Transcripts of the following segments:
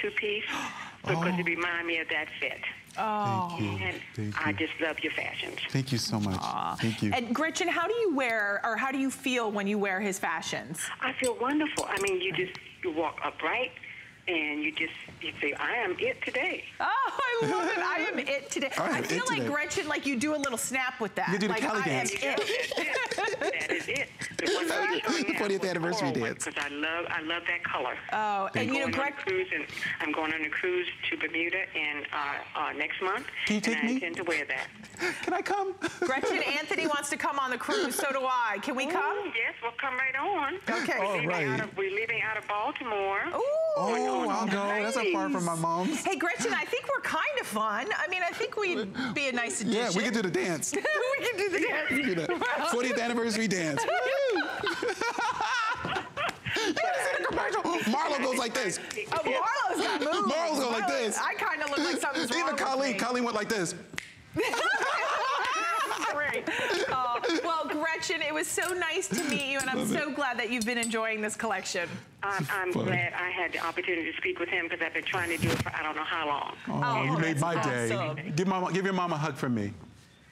two-piece because it reminded me of that fit. Oh, thank you. And thank you. I just love your fashions. Thank you so much. Aww. Thank you. And Gretchen, how do you wear, or how do you feel when you wear his fashions? I feel wonderful. I mean, you just, you walk upright. And you just, you say, I am it today. Oh, I love it. I am it today. I feel like, today. Gretchen, like you do a little snap with that. You do the like, Callie dance. That is it. The 40th anniversary dance. Because I love that color. Oh, and you know, Gretchen. I'm going on a cruise to Bermuda in, next month. Can you take me? I intend to wear that. Can I come? Gretchen, Anthony wants to come on the cruise. So do I. Can we come? Ooh, yes, we'll come right on. Okay. We're leaving out of Baltimore. Ooh. Oh, I'll go. That's not far from my mom's. Hey, Gretchen, I think we're kind of fun. I mean, I think we'd be a nice addition. Yeah, we can do the dance. We can do the dance. We can do the 40th anniversary dance. Woo! You gotta see the commercial. Marlo goes like this. Oh, Marlo's got moves. Marlo's going like this. I kind of look like something's wrong. Even Colleen. With me. Colleen went like this. Oh, well, Gretchen, it was so nice to meet you, and I'm so glad that you've been enjoying this collection. I'm glad I had the opportunity to speak with him because I've been trying to do it for I don't know how long. Oh, you made my day. Give your mom a hug from me.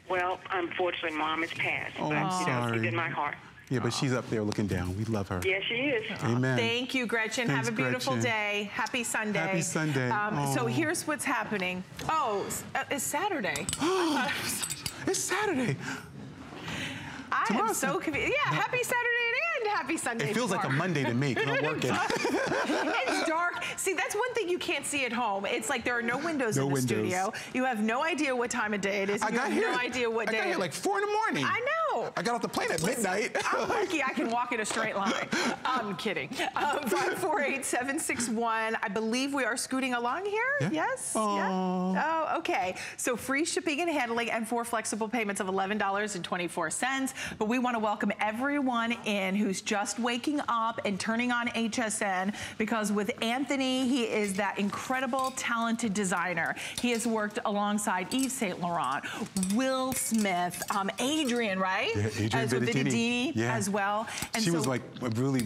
Well, unfortunately, Mom has passed. Oh, I'm sorry. She's in my heart. Yeah, but she's up there looking down. We love her. Yes, she is. Amen. Thank you, Gretchen. Thanks, have a beautiful day. Happy Sunday. Happy Sunday. So here's what's happening. Oh, it's Saturday. It's Saturday. I am so confused. Yeah, happy Saturday and happy Sunday. It feels like a Monday to me because I'm working. It's dark. See, that's one thing you can't see at home. It's like there are no windows in the studio. You have no idea what time of day it is. You have no idea what day it is. I got here like 4 in the morning. I know. I got off the plane at midnight. I'm lucky I can walk in a straight line. I'm kidding. 548-761. I believe we are scooting along here. Yeah. Yes? Yeah? Oh, okay. So free shipping and handling and 4 flexible payments of $11.24. But we want to welcome everyone in who's just waking up and turning on HSN, because with Anthony, he is that incredible, talented designer. He has worked alongside Yves Saint Laurent, Will Smith, Adrian, right? Yeah, Adrian Vittadini as well. And she was like a really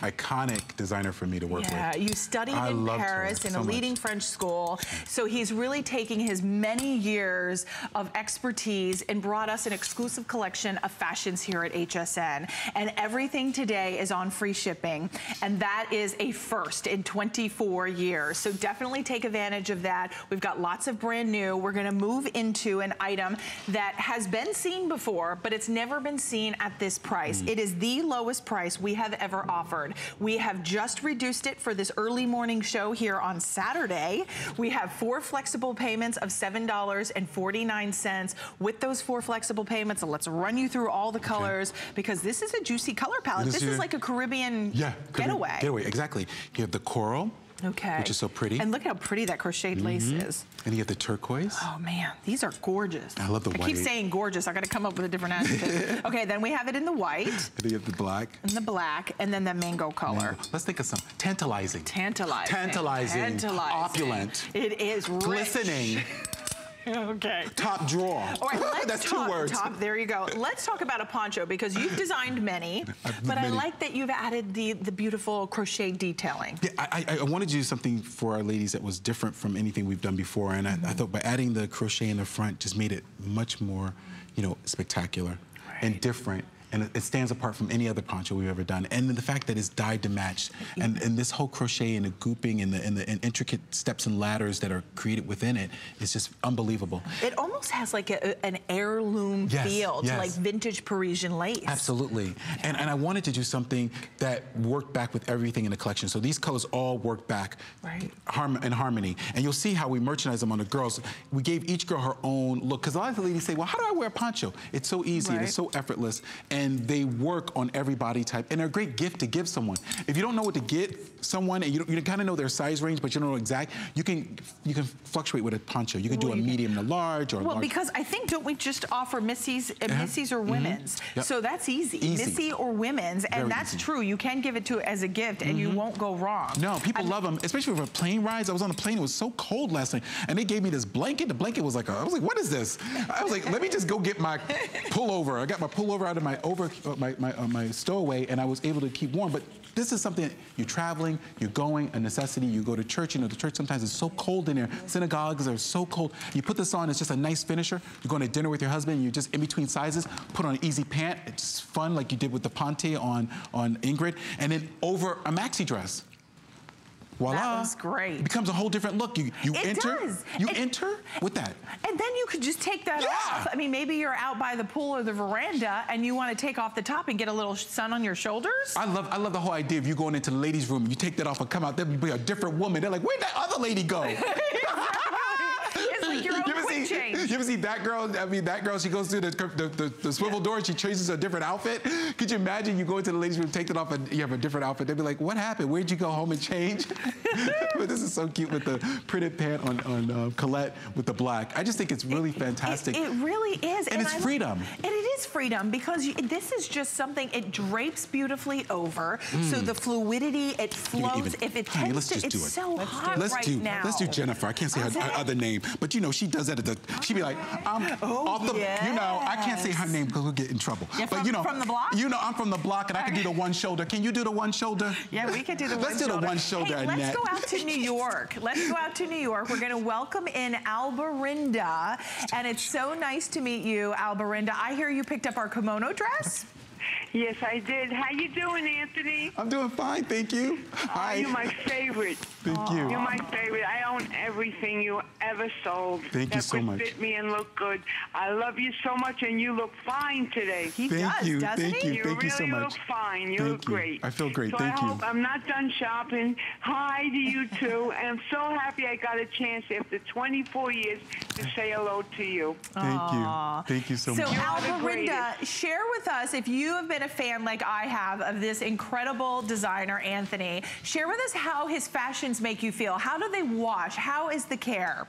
iconic designer for me to work with. Yeah, you studied in Paris in a leading French school. So he's really taking his many years of expertise and brought us an exclusive collection of fashions here at HSN, and everything today is on free shipping, and that is a first in 24 years. So definitely take advantage of that. We've got lots of brand new. We're going to move into an item that has been seen before, but it's never been seen at this price. It is the lowest price we have ever offered. We have just reduced it for this early morning show here on Saturday. We have 4 flexible payments of $7.49. With those 4 flexible payments, let's run you through all the colors because this is a juicy color palette. This is like a Caribbean getaway. Getaway, exactly. You have the coral, which is so pretty. And look how pretty that crocheted lace is. And you have the turquoise. Oh man, these are gorgeous. I love the white. I keep saying gorgeous. I gotta come up with a different adjective. Okay, then we have it in the white. And you have the black. And the black, and then the mango color. Mango. Let's think of some. Tantalizing. Tantalizing. Tantalizing. Tantalizing. Opulent. It is rich. Glistening. Okay. Top drawer. All right, let's that's talk, 2 words. Top, there you go. Let's talk about a poncho because you've designed many, but I like that you've added the beautiful crochet detailing. Yeah, I wanted to do something for our ladies that was different from anything we've done before, and I thought by adding the crochet in the front just made it much more, you know, spectacular and different. And it stands apart from any other poncho we've ever done. And the fact that it's dyed to match, and this whole crochet and the gooping and the intricate steps and ladders that are created within it is just unbelievable. It almost has like an heirloom feel to like vintage Parisian lace. Absolutely. And I wanted to do something that worked back with everything in the collection. So these colors all work back in harmony. And you'll see how we merchandise them on the girls. We gave each girl her own look. Because a lot of the ladies say, well, how do I wear a poncho? It's so easy and it's so effortless. And they work on every body type, and they're a great gift to give someone. If you don't know what to get someone, and you kind of know their size range, but you don't know exact, you can fluctuate with a poncho. You can do a medium and a large, or a large. Because I think, don't we just offer missies, missies or women's? So that's easy. Missy or women's, and that's true. You can give it to as a gift, and you won't go wrong. No, people love them, especially for plane rides. I was on a plane; it was so cold last night, and they gave me this blanket. The blanket was like, I was like, what is this? I was like, let me just go get my pullover. I got my pullover out of my stowaway, and I was able to keep warm. But This is something that you're traveling, you're going, a necessity, you go to church. You know, the church sometimes is so cold in there. Synagogues are so cold. You put this on, it's just a nice finisher. You're going to dinner with your husband, you're just in between sizes, put on an easy pant. It's fun, like you did with the Ponte on Ingrid. And then over a maxi dress. Voila. That was great. It becomes a whole different look. You enter with that. And then you could just take that off. I mean, maybe you're out by the pool or the veranda and you want to take off the top and get a little sun on your shoulders. I love the whole idea of you going into the ladies' room, you take that off and come out, there'll be a different woman. They're like, where'd that other lady go? It's like your own quick change. You ever see that girl? I mean, that girl, she goes through the swivel door and she changes a different outfit. Could you imagine you go into the ladies' room, take it off, and you have a different outfit? They'd be like, what happened? Where'd you go home and change? But this is so cute with the printed pant on Colette with the black. I just think it's really fantastic. It really is. And it's freedom. And it is freedom because this is just something, it drapes beautifully over. So the fluidity, it flows. If it tends to, it's so hot right now. Let's do Jennifer. I can't say her other name. But you know, she does that at the, she'd be like, I'm off the, you know, I can't say her name because we'll get in trouble. Yeah, but you know, from the block? You know, I'm from the block and I can do the one shoulder. Can you do the one shoulder? Yeah, we can do the one shoulder. Let's do the one shoulder, Annette. Let's go out to New York. Let's go out to New York. We're going to welcome in Alberinda. And it's so nice to meet you, Alberinda. I hear you picked up our kimono dress. Yes, I did. How you doing, Anthony? I'm doing fine, thank you. Hi. Oh, you're my favorite. Thank you. You're my favorite. I own everything you ever sold. Thank you so much. That could fit me and look good. I love you so much, and you look fine today. He does, doesn't he? You really look fine. You look great. I feel great. So I hope I'm not done shopping. Hi to you too. And I'm so happy I got a chance after 24 years to say hello to you. Thank you. Thank you so much. So, Alberinda, share with us if you have been a fan like I have of this incredible designer, Anthony. Share with us how his fashions make you feel. How do they wash? How is the care?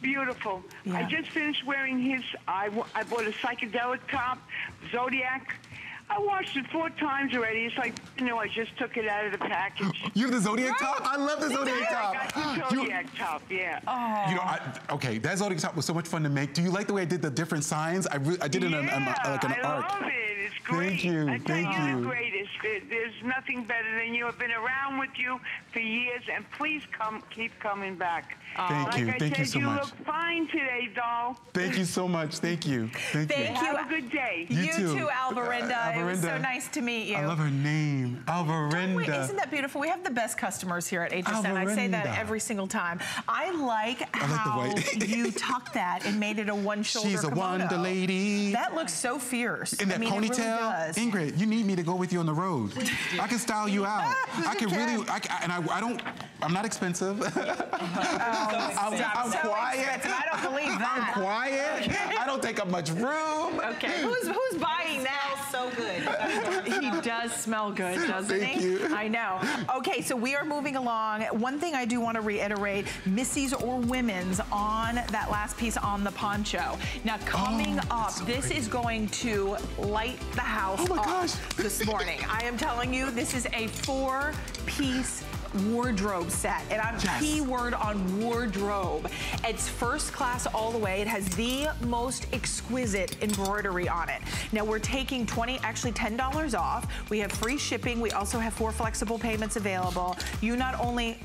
Beautiful. Yeah. I just finished wearing his, I bought a psychedelic top, Zodiac. I washed it 4 times already. It's like, you know, I just took it out of the package. You have the Zodiac top? I love the Zodiac top. I got the Zodiac top, yeah. Oh. You know, okay, that Zodiac top was so much fun to make. Do you like the way I did the different signs? I did it in like an arc. I love it. It's great. Thank you. I tell you, you're the greatest. There's nothing better than you. I've been around with you for years, and please keep coming back. Thank you so much. You look fine today, doll. Thank you so much. Thank you. Thank you. Have a good day. You too, Alberinda. Alberinda. It was so nice to meet you. I love her name, Alberinda. Isn't that beautiful? We have the best customers here at HSN. Alberinda. I say that every single time. I like how you tucked that and made it a one-shoulder kimono. She's a wonder lady. That looks so fierce. And that ponytail, really Ingrid. You need me to go with you on the road. I can style you out. I'm not expensive. I'm quiet. I don't believe that. I'm quiet. I don't take up much room. Okay. Who's buying that? So good. He does smell good, doesn't he? Thank you. I know. Okay, so we are moving along. One thing I do want to reiterate, Missy's or women's on that last piece on the poncho. Now coming up, this is going to light the house up this morning. I am telling you, this is a 4-piece wardrobe set, and I'm keyword on wardrobe. It's first class all the way. It has the most exquisite embroidery on it. Now we're taking $10 off. We have free shipping. We also have 4 flexible payments available. You not only,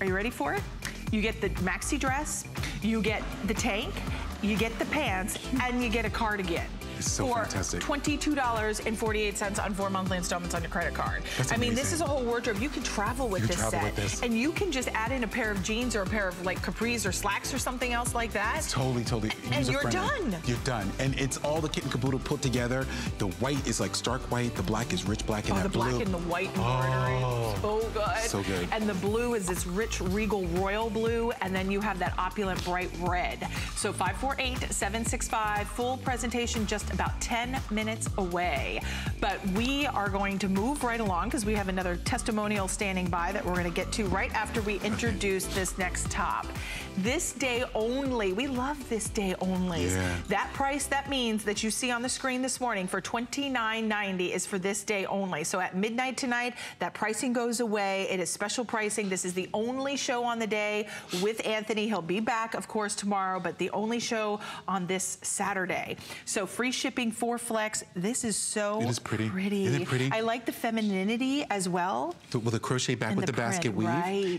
are you ready for it? You get the maxi dress, you get the tank, you get the pants, and you get a cardigan. So for $22.48 on 4 monthly installments on your credit card. I mean, this is a whole wardrobe. You can travel with this set. And you can just add in a pair of jeans or a pair of like capris or slacks or something else like that. It's totally. And you're done. You're done. And it's all the kit and caboodle put together. The white is like stark white. The black is rich black and that blue. Oh, the black and the white embroidery. Oh, good. So good. And the blue is this rich regal royal blue. And then you have that opulent bright red. So 548-765. Full presentation just about 10 minutes away. But we are going to move right along because we have another testimonial standing by that we're going to get to right after we introduce this next top. This day only. We love this day only. Yeah. That price, that means that you see on the screen this morning for $29.90 is for this day only. So at midnight tonight, that pricing goes away. It is special pricing. This is the only show on the day with Anthony. He'll be back, of course, tomorrow, but the only show on this Saturday. So free shipping for Flex. This is so pretty. Isn't it pretty? I like the femininity as well. Well, the crochet back with the basket weave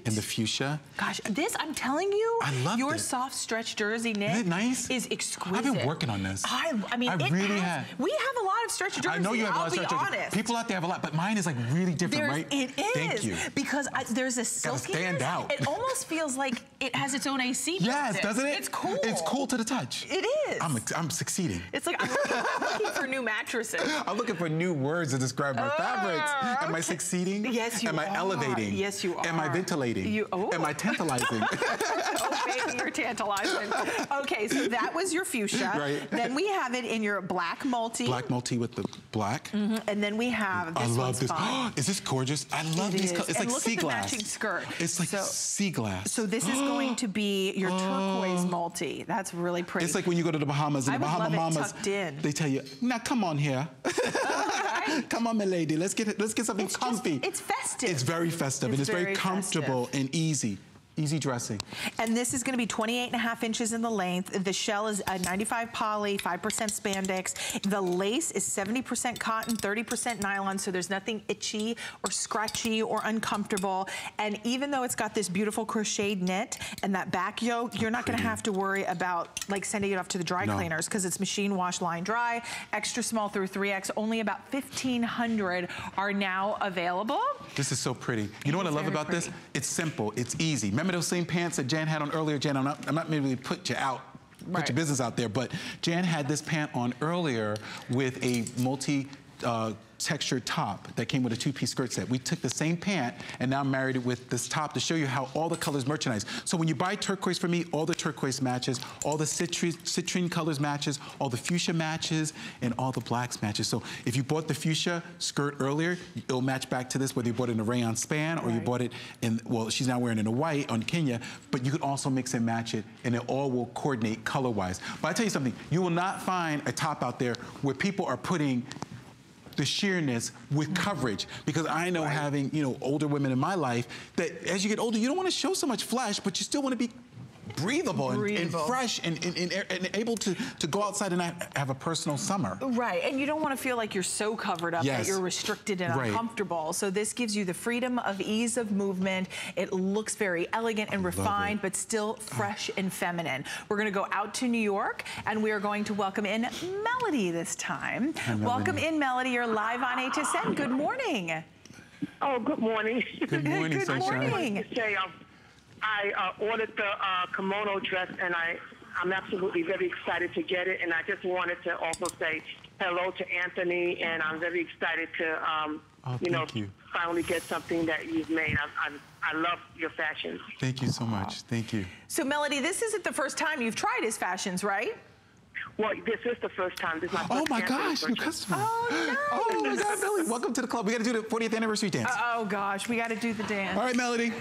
and the fuchsia. Gosh, this, I'm telling you, I love your soft stretch jersey knit. Isn't it nice? Is exquisite. I've been working on this. I mean, we have a lot of stretch jerseys. I know you have a lot of stretch jerseys. I'll be honest. People out there have a lot, but mine is like really different, right? It is. Thank you. Because there's a silky. Stand out. It almost feels like it has its own AC. Yes, doesn't it? It's cool. It's cool to the touch. It is. I'm succeeding. It's like I'm looking for new mattresses. I'm looking for new words to describe my fabrics. Okay. Am I succeeding? Yes, you are. Am I elevating? Yes, you are. Am I ventilating? Am I tantalizing? Oh, baby, you're tantalizing. Okay, so that was your fuchsia. Right. Then we have it in your black multi. Black multi with the black. Mm-hmm. And then we have this I love this. Is this gorgeous? I love these colors. It's like sea glass. Matching skirt. It's like sea glass. So this is going to be your turquoise multi. That's really pretty. It's like when you go to the Bahamas and the Bahama Mamas, they tell you, now come on here. Come on, my lady. Let's get something comfy. It's festive. It's very festive, and it's very comfortable and easy. Easy dressing. And this is going to be 28.5 inches in the length. The shell is a 95 poly, 5% spandex. The lace is 70% cotton, 30% nylon, so there's nothing itchy or scratchy or uncomfortable. And even though it's got this beautiful crocheted knit and that back yoke, you're not going to have to worry about like sending it off to the dry cleaners because it's machine wash, line dry, extra small through 3X. Only about 1,500 are now available. This is so pretty. You know what I love about this? It's simple. It's easy. Remember those same pants that Jan had on earlier? Jan, I'm not maybe put you out, put your business out there, but Jan had this pant on earlier with a multi-textured top that came with a two-piece skirt set. We took the same pant and now married it with this top to show you how all the colors merchandise. So when you buy turquoise from me, all the turquoise matches, all the citrine colors matches, all the fuchsia matches, and all the blacks matches. So if you bought the fuchsia skirt earlier, it'll match back to this, whether you bought it in a rayon span or you bought it in, well, she's now wearing it in a white on Kenya, but you could also mix and match it and it all will coordinate color-wise. But I tell you something, you will not find a top out there where people are putting the sheerness with coverage, because I know having, you know, older women in my life, that as you get older, you don't want to show so much flash, but you still want to be breathable, and fresh and able to go outside and have a personal summer. Right, and you don't want to feel like you're so covered up that you're restricted and uncomfortable. So this gives you the freedom of ease of movement. It looks very elegant and refined, but still fresh and feminine. We're going to go out to New York, and we are going to welcome in Melody this time. Hi, Melody. Welcome in, Melody. You're live on HSN. Good morning. Oh, good morning. Good morning, good morning. I ordered the kimono dress, and I'm absolutely very excited to get it. And I just wanted to also say hello to Anthony, and I'm very excited to, finally get something that you've made. I love your fashion. Thank you so much. Thank you. So, Melody, this isn't the first time you've tried his fashions, right? Well, this is the first time. This is my first anniversary. New customer. Oh, nice. Oh, my God, Melody. Welcome to the club. We got to do the 40th anniversary dance. Oh, gosh. We got to do the dance. All right, Melody.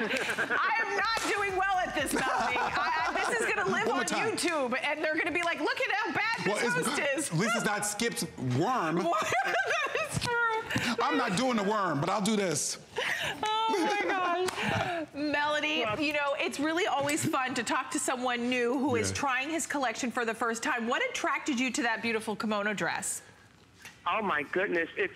I am not doing well at this, Melody. This is going to live on YouTube, and they're going to be like, look at how bad this host is. This is not Skip's worm. That's true. I'm not doing the worm, but I'll do this. Oh, my gosh. Melody, you know, it's really always fun to talk to someone new who is trying his collection for the first time. What attracted you to that beautiful kimono dress? Oh my goodness! It's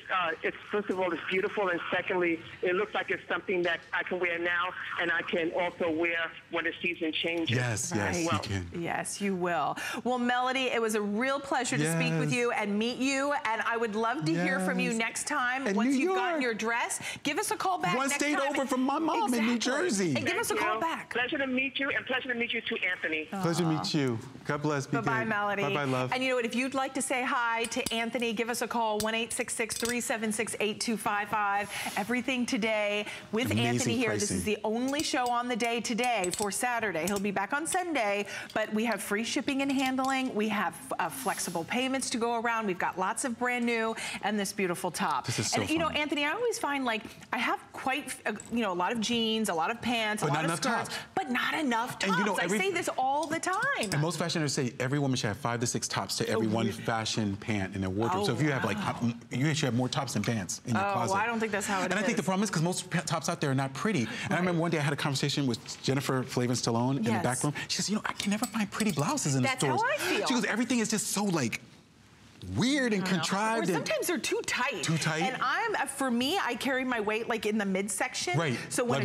first of all, it's beautiful, and secondly, it looks like it's something that I can wear now, and I can also wear when the season changes. Yes, yes, you can. Yes, you will. Well, Melody, it was a real pleasure to speak with you and meet you, and I would love to hear from you next time. And once you've gotten your dress, give us a call back. One state over from my mom in New Jersey. And give us a call back. Pleasure to meet you, and pleasure to meet you too, Anthony. Aww. Pleasure to meet you. God bless. Bye, bye, Melody. Bye, bye, love. And you know what? If you'd like to say hi to Anthony, give us a call. call 1-866-376-8255. Everything today with Anthony here. This is the only show on the day today for Saturday. He'll be back on Sunday, but we have free shipping and handling. We have flexible payments to go around. We've got lots of brand new and this beautiful top. This is so fun. You know, Anthony, I always find like I have quite a lot of jeans, a lot of pants, a lot of skirts, but not enough tops. And you know, I say this all the time. And most fashioners say every woman should have 5 to 6 tops to every one fashion pant in their wardrobe. So if you have like, you actually have more tops than pants in your closet. Well, I don't think that's how it is. And I think the problem is because most tops out there are not pretty. And I remember one day I had a conversation with Jennifer Flavin-Stallone in the back room. She says, you know, I can never find pretty blouses in the stores. That's how I feel. She goes, everything is just so like, weird and contrived. Or sometimes they're too tight. Too tight. And for me, I carry my weight like in the midsection. Right. So when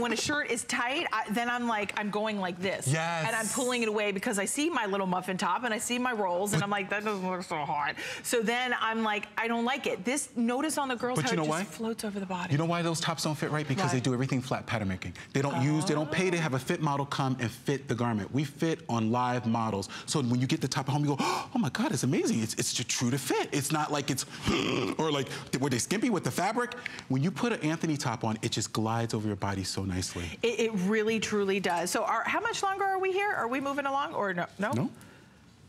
when a shirt is tight, then I'm like, I'm going like this. Yes. And I'm pulling it away because I see my little muffin top and I see my rolls and I'm like, that doesn't look so hard. So then I'm like, I don't like it. This, notice on the girls how it just floats over the body. You know why those tops don't fit right? Because they do everything flat pattern making. They don't use, they don't pay to have a fit model come and fit the garment. We fit on live models. So when you get the top at home, you go, oh my God, it's amazing. It's true to fit. It's not like it's, or like, were they skimpy with the fabric? When you put an Anthony top on, it just glides over your body so nicely. It really, truly does. So how much longer are we here? Are we moving along or no? No.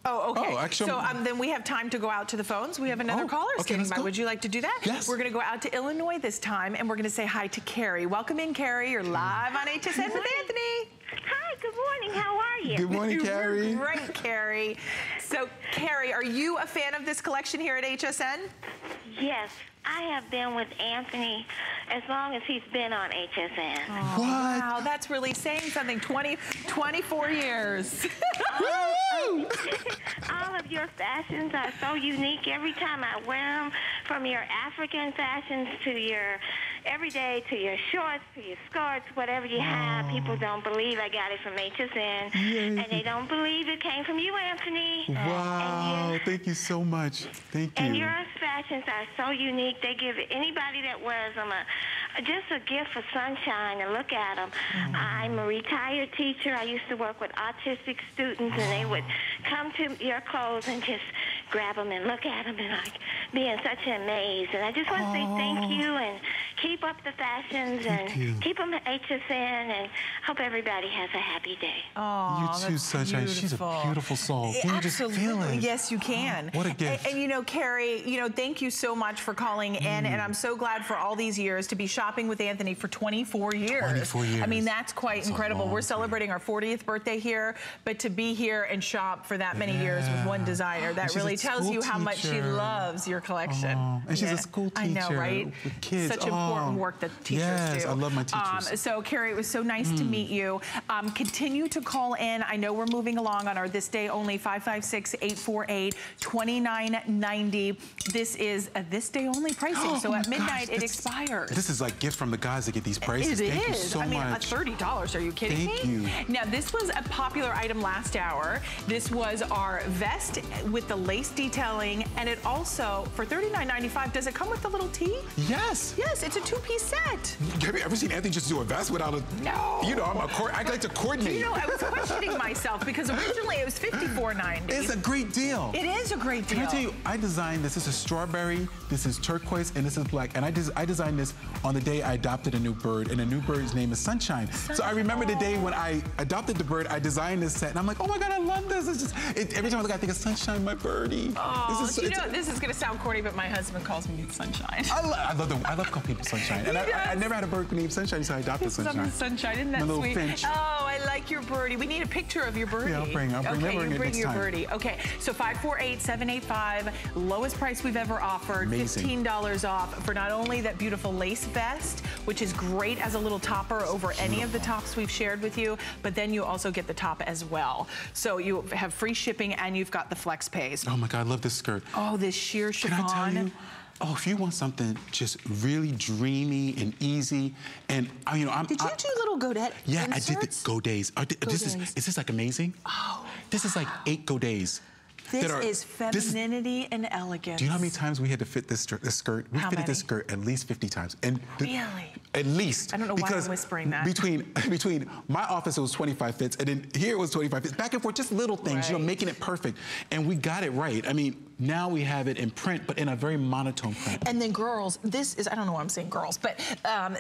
Oh, okay. Oh, actually, so then we have time to go out to the phones. We have another caller standing by. Would you like to do that? Yes. We're going to go out to Illinois this time, and we're going to say hi to Carrie. Welcome in, Carrie. You're live on HSN with Anthony. Hi, good morning. How are you? Good morning, Carrie. Great, Carrie. So, Carrie, are you a fan of this collection here at HSN? Yes. I have been with Anthony as long as he's been on HSN. Oh, wow, that's really saying something. 24 years. All of your fashions are so unique. Every time I wear them, from your African fashions to your everyday, to your shorts, to your skirts, whatever you have, people don't believe I got it from HSN. Yay. And they don't believe it came from you, Anthony. Wow, thank you so much. Thank you. And your fashions are so unique. They give anybody that wears them just a gift for sunshine to look at them. I'm a retired teacher. I used to work with autistic students, and they would come to your clothes and just grab them and look at them and like be in such an amaze. And I just want to say thank you and keep up the fashions keep them at HSN, and hope everybody has a happy day. Oh, you too, Sunshine. She's a beautiful soul. Can you just feel it? Yes, you can. What a gift. And you know, Carrie, you know, thank you so much for calling in, and I'm so glad for all these years to be shopping with Anthony for 24 years. 24 years. I mean, that's quite incredible. We're celebrating our 40th birthday here, but to be here and shop for that many years with one designer, that really tells you how much she loves your collection. And she's a school teacher. I know, right? With kids. Such important work that teachers do. I love my teachers. So, Carrie, it was so nice to meet you. Continue to call in. I know we're moving along on our This Day Only, 556-848-2990. This is a This Day Only pricing. So at midnight, it expires. This is like gift from the guys that get these prices. It is. Thank you so much. $30. Are you kidding me? Thank you. Now, this was a popular item last hour. This was our vest with the lace detailing, and it also, for $39.95, does it come with the little tee? Yes. Yes, it's a two-piece set. Have you ever seen Anthony just do a vest without a... No. You know, I like to coordinate. You know, I was questioning myself because originally it was $54.90. It's a great deal. It is a great deal. Can I tell you, I designed this. This is strawberry, this is turquoise, and this is black. And I designed this on the day I adopted a new bird, and the new bird's name is Sunshine. So I remember the day when I adopted the bird, I designed this set, and I'm like, oh my God, I love this. It's just, every time I look, I think of Sunshine, my birdie. Oh, this is so, you know, this is going to sound corny, but my husband calls me Sunshine. I love calling people Sunshine. And I never had a bird named Sunshine, so I adopted Sunshine. Sunshine, isn't that sweet? Finch. Oh, I like your birdie. We need a picture of your birdie. Yeah, I'll bring your birdie next time. Okay, so 548-785, lowest price we've ever offered. Amazing. $15 off for not only that beautiful lace vest, which is great as a little topper over any of the tops we've shared with you, but then you also get the top as well. So you have free shipping and you've got the flex pays. Oh my God, I love this skirt. Oh, this sheer chiffon. Can I tell you? Oh, if you want something just really dreamy and easy, and you know, Did you do little Godet? Yeah, inserts? I did the Godets. Is this like amazing? Oh, this is like 8 Godets. This is femininity and elegance. Do you know how many times we had to fit this skirt? We fitted this skirt at least 50 times. And really? At least. I don't know why I'm whispering that. Between my office, it was 25 fits, and then here it was 25 fits. Back and forth, just little things, you know, making it perfect. And we got it right. I mean, Now we have it in print, but in a very monotone print. And then girls, this is, I don't know why I'm saying girls, but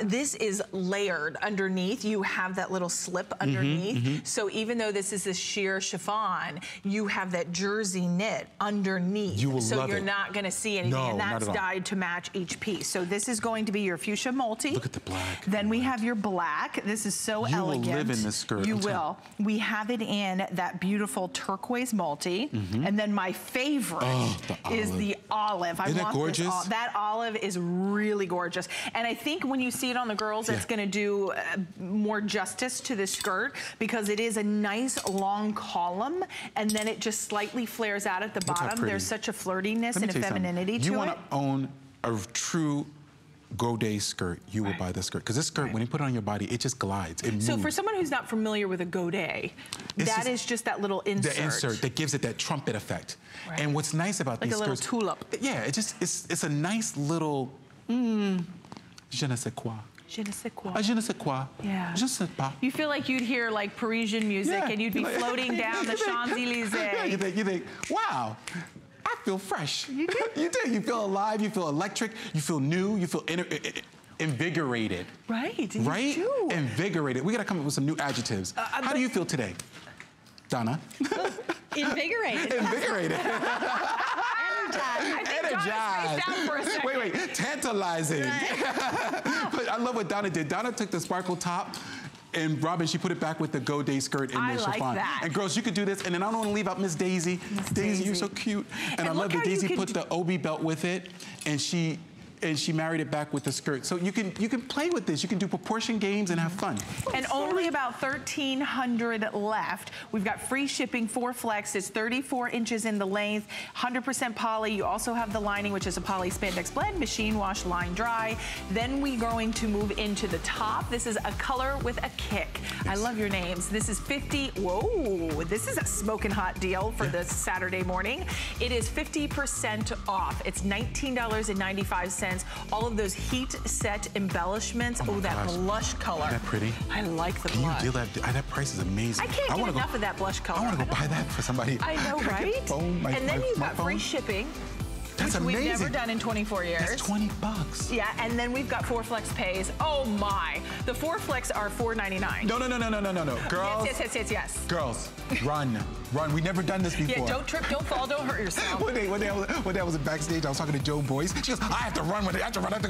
this is layered underneath. You have that little slip underneath. So even though this is this sheer chiffon, you have that jersey knit underneath. You will love it. So you're not going to see anything. No, and that's dyed to match each piece. So this is going to be your fuchsia multi. Look at the black. Then we have your black. This is so elegant. You will live in this skirt. You will. We have it in that beautiful turquoise multi. And then my favorite is the olive. Isn't it gorgeous? That olive is really gorgeous. And I think when you see it on the girls, it's going to do more justice to this skirt because it is a nice long column and then it just slightly flares out at the bottom. There's such a flirtiness and a femininity to it. You want to own a true Godet skirt, you will buy this skirt. Because this skirt, when you put it on your body, it just glides. It moves. So for someone who's not familiar with a Godet, that is just that little insert. The insert that gives it that trumpet effect. And what's nice about these skirts... Like a little tulip. Yeah, it just, it's a nice little... je ne sais quoi. Je ne sais quoi. Je ne sais quoi. Yeah. Je ne sais pas. You feel like you'd hear like Parisian music and you'd be floating down the Champs-Elysees. Yeah, you think, wow. I feel fresh. You do? You do. You feel alive, you feel electric, you feel new, you feel invigorated. Right, you do. Invigorated. We gotta come up with some new adjectives. How do you feel today, Donna? Invigorated. Invigorated. I think Donna spaced out for a second. Wait, tantalizing. But I love what Donna did. Donna took the sparkle top, and Robin, she put it back with the Godet skirt and the chiffon. That. And girls, you could do this. And then I don't want to leave out Miss Daisy. Daisy, you're so cute. And I love that Daisy put the Obi belt with it, and she married it back with the skirt. So you can play with this. You can do proportion games and have fun. And only about 1,300 left. We've got free shipping, 4 flex. It's 34 inches in the length, 100% poly. You also have the lining, which is a poly spandex blend, machine wash, line dry. Then we're going to move into the top. This is a color with a kick. Yes. I love your names. This is this is a smoking hot deal for this Saturday morning. It is 50% off. It's $19.95. All of those heat set embellishments. Oh, that blush color. Isn't that pretty? I like the blush. Can you deal that? That price is amazing. I can't get enough of that blush color. I want to go buy that for somebody. I know, right? And then you've got free shipping. That's amazing. We've never done in 24 years. That's $20. Yeah, and then we've got 4 flex pays. Oh my! The 4 flex are $4.99. No, girls. Yes. Girls, run. We've never done this before. Yeah, don't trip, don't fall, don't hurt yourself. One day I was backstage. I was talking to Joe Boyce. She goes, I have to go in there. I gotta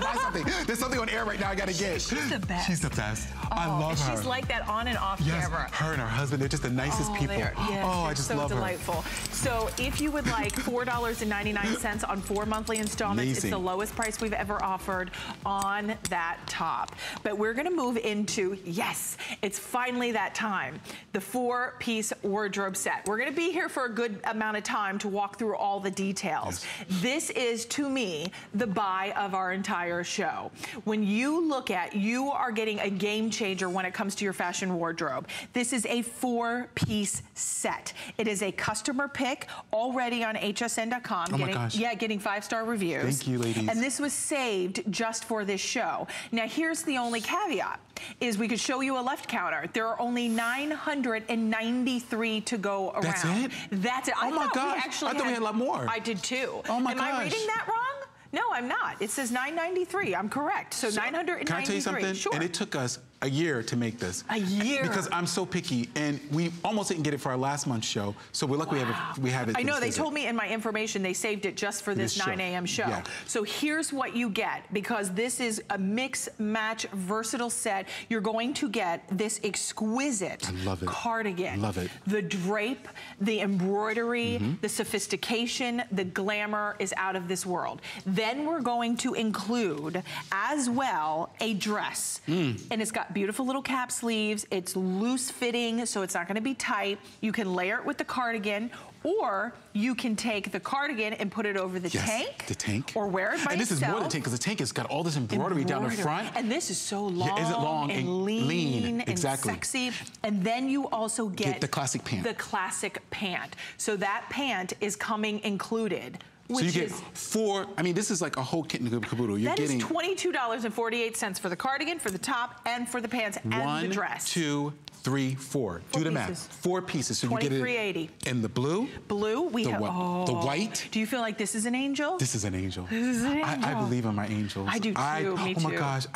buy something. There's something on air right now. I gotta get. She's the best. She's the best. Oh, I love her. She's like that on and off camera. Her and her husband. They're just the nicest people. Yes, oh, I just love her. So delightful. So if you would like $4.99 on 4 monthly installments. Amazing. It's the lowest price we've ever offered on that top. But we're gonna move into, it's finally that time, the 4-piece wardrobe set. We're gonna be here for a good amount of time to walk through all the details. Yes. This is, to me, the buy of our entire show. When you look at, you are getting a game changer when it comes to your fashion wardrobe. This is a 4-piece set. It is a customer pick already on hsn.com. Oh, getting 5-star reviews. Thank you, ladies. And this was saved just for this show. Now, here's the only caveat, is we could show you a left counter. There are only 993 to go around. That's it? That's it. Oh, my gosh. I thought we had a lot more. I did, too. Oh, my gosh. Am I reading that wrong? No, I'm not. It says 993. I'm correct. So 993. Can I tell you something? Sure. And it took us a year to make this. A year. Because I'm so picky, and we almost didn't get it for our last month's show. So we're lucky we have it. I know they told me in my information they saved it just for this 9 a.m. show. Yeah. So here's what you get, because this is a mix, match, versatile set. You're going to get this exquisite cardigan. Love it. The drape, the embroidery, the sophistication, the glamour is out of this world. Then we're going to include, as well, a dress. And it's got beautiful little cap sleeves. It's loose fitting, so it's not gonna be tight. You can layer it with the cardigan, or you can take the cardigan and put it over the tank. The tank. Or wear it by itself. And this is more than tank, because the tank has got all this embroidery down the front. And this is so long, and lean and sexy. And then you also get the classic pant. The classic pant. So that pant is coming included So you get four, I mean, this is like a whole kit and caboodle. You're getting $22.48 for the cardigan, for the top, and for the pants, and the dress. 1, 2, 3, 4. Do the math. 4 pieces. So you get it in the blue. Blue. We have the white. Do you feel like this is an angel? This is an angel. This is an angel. I believe in my angels. I do too. Me too. Oh my gosh.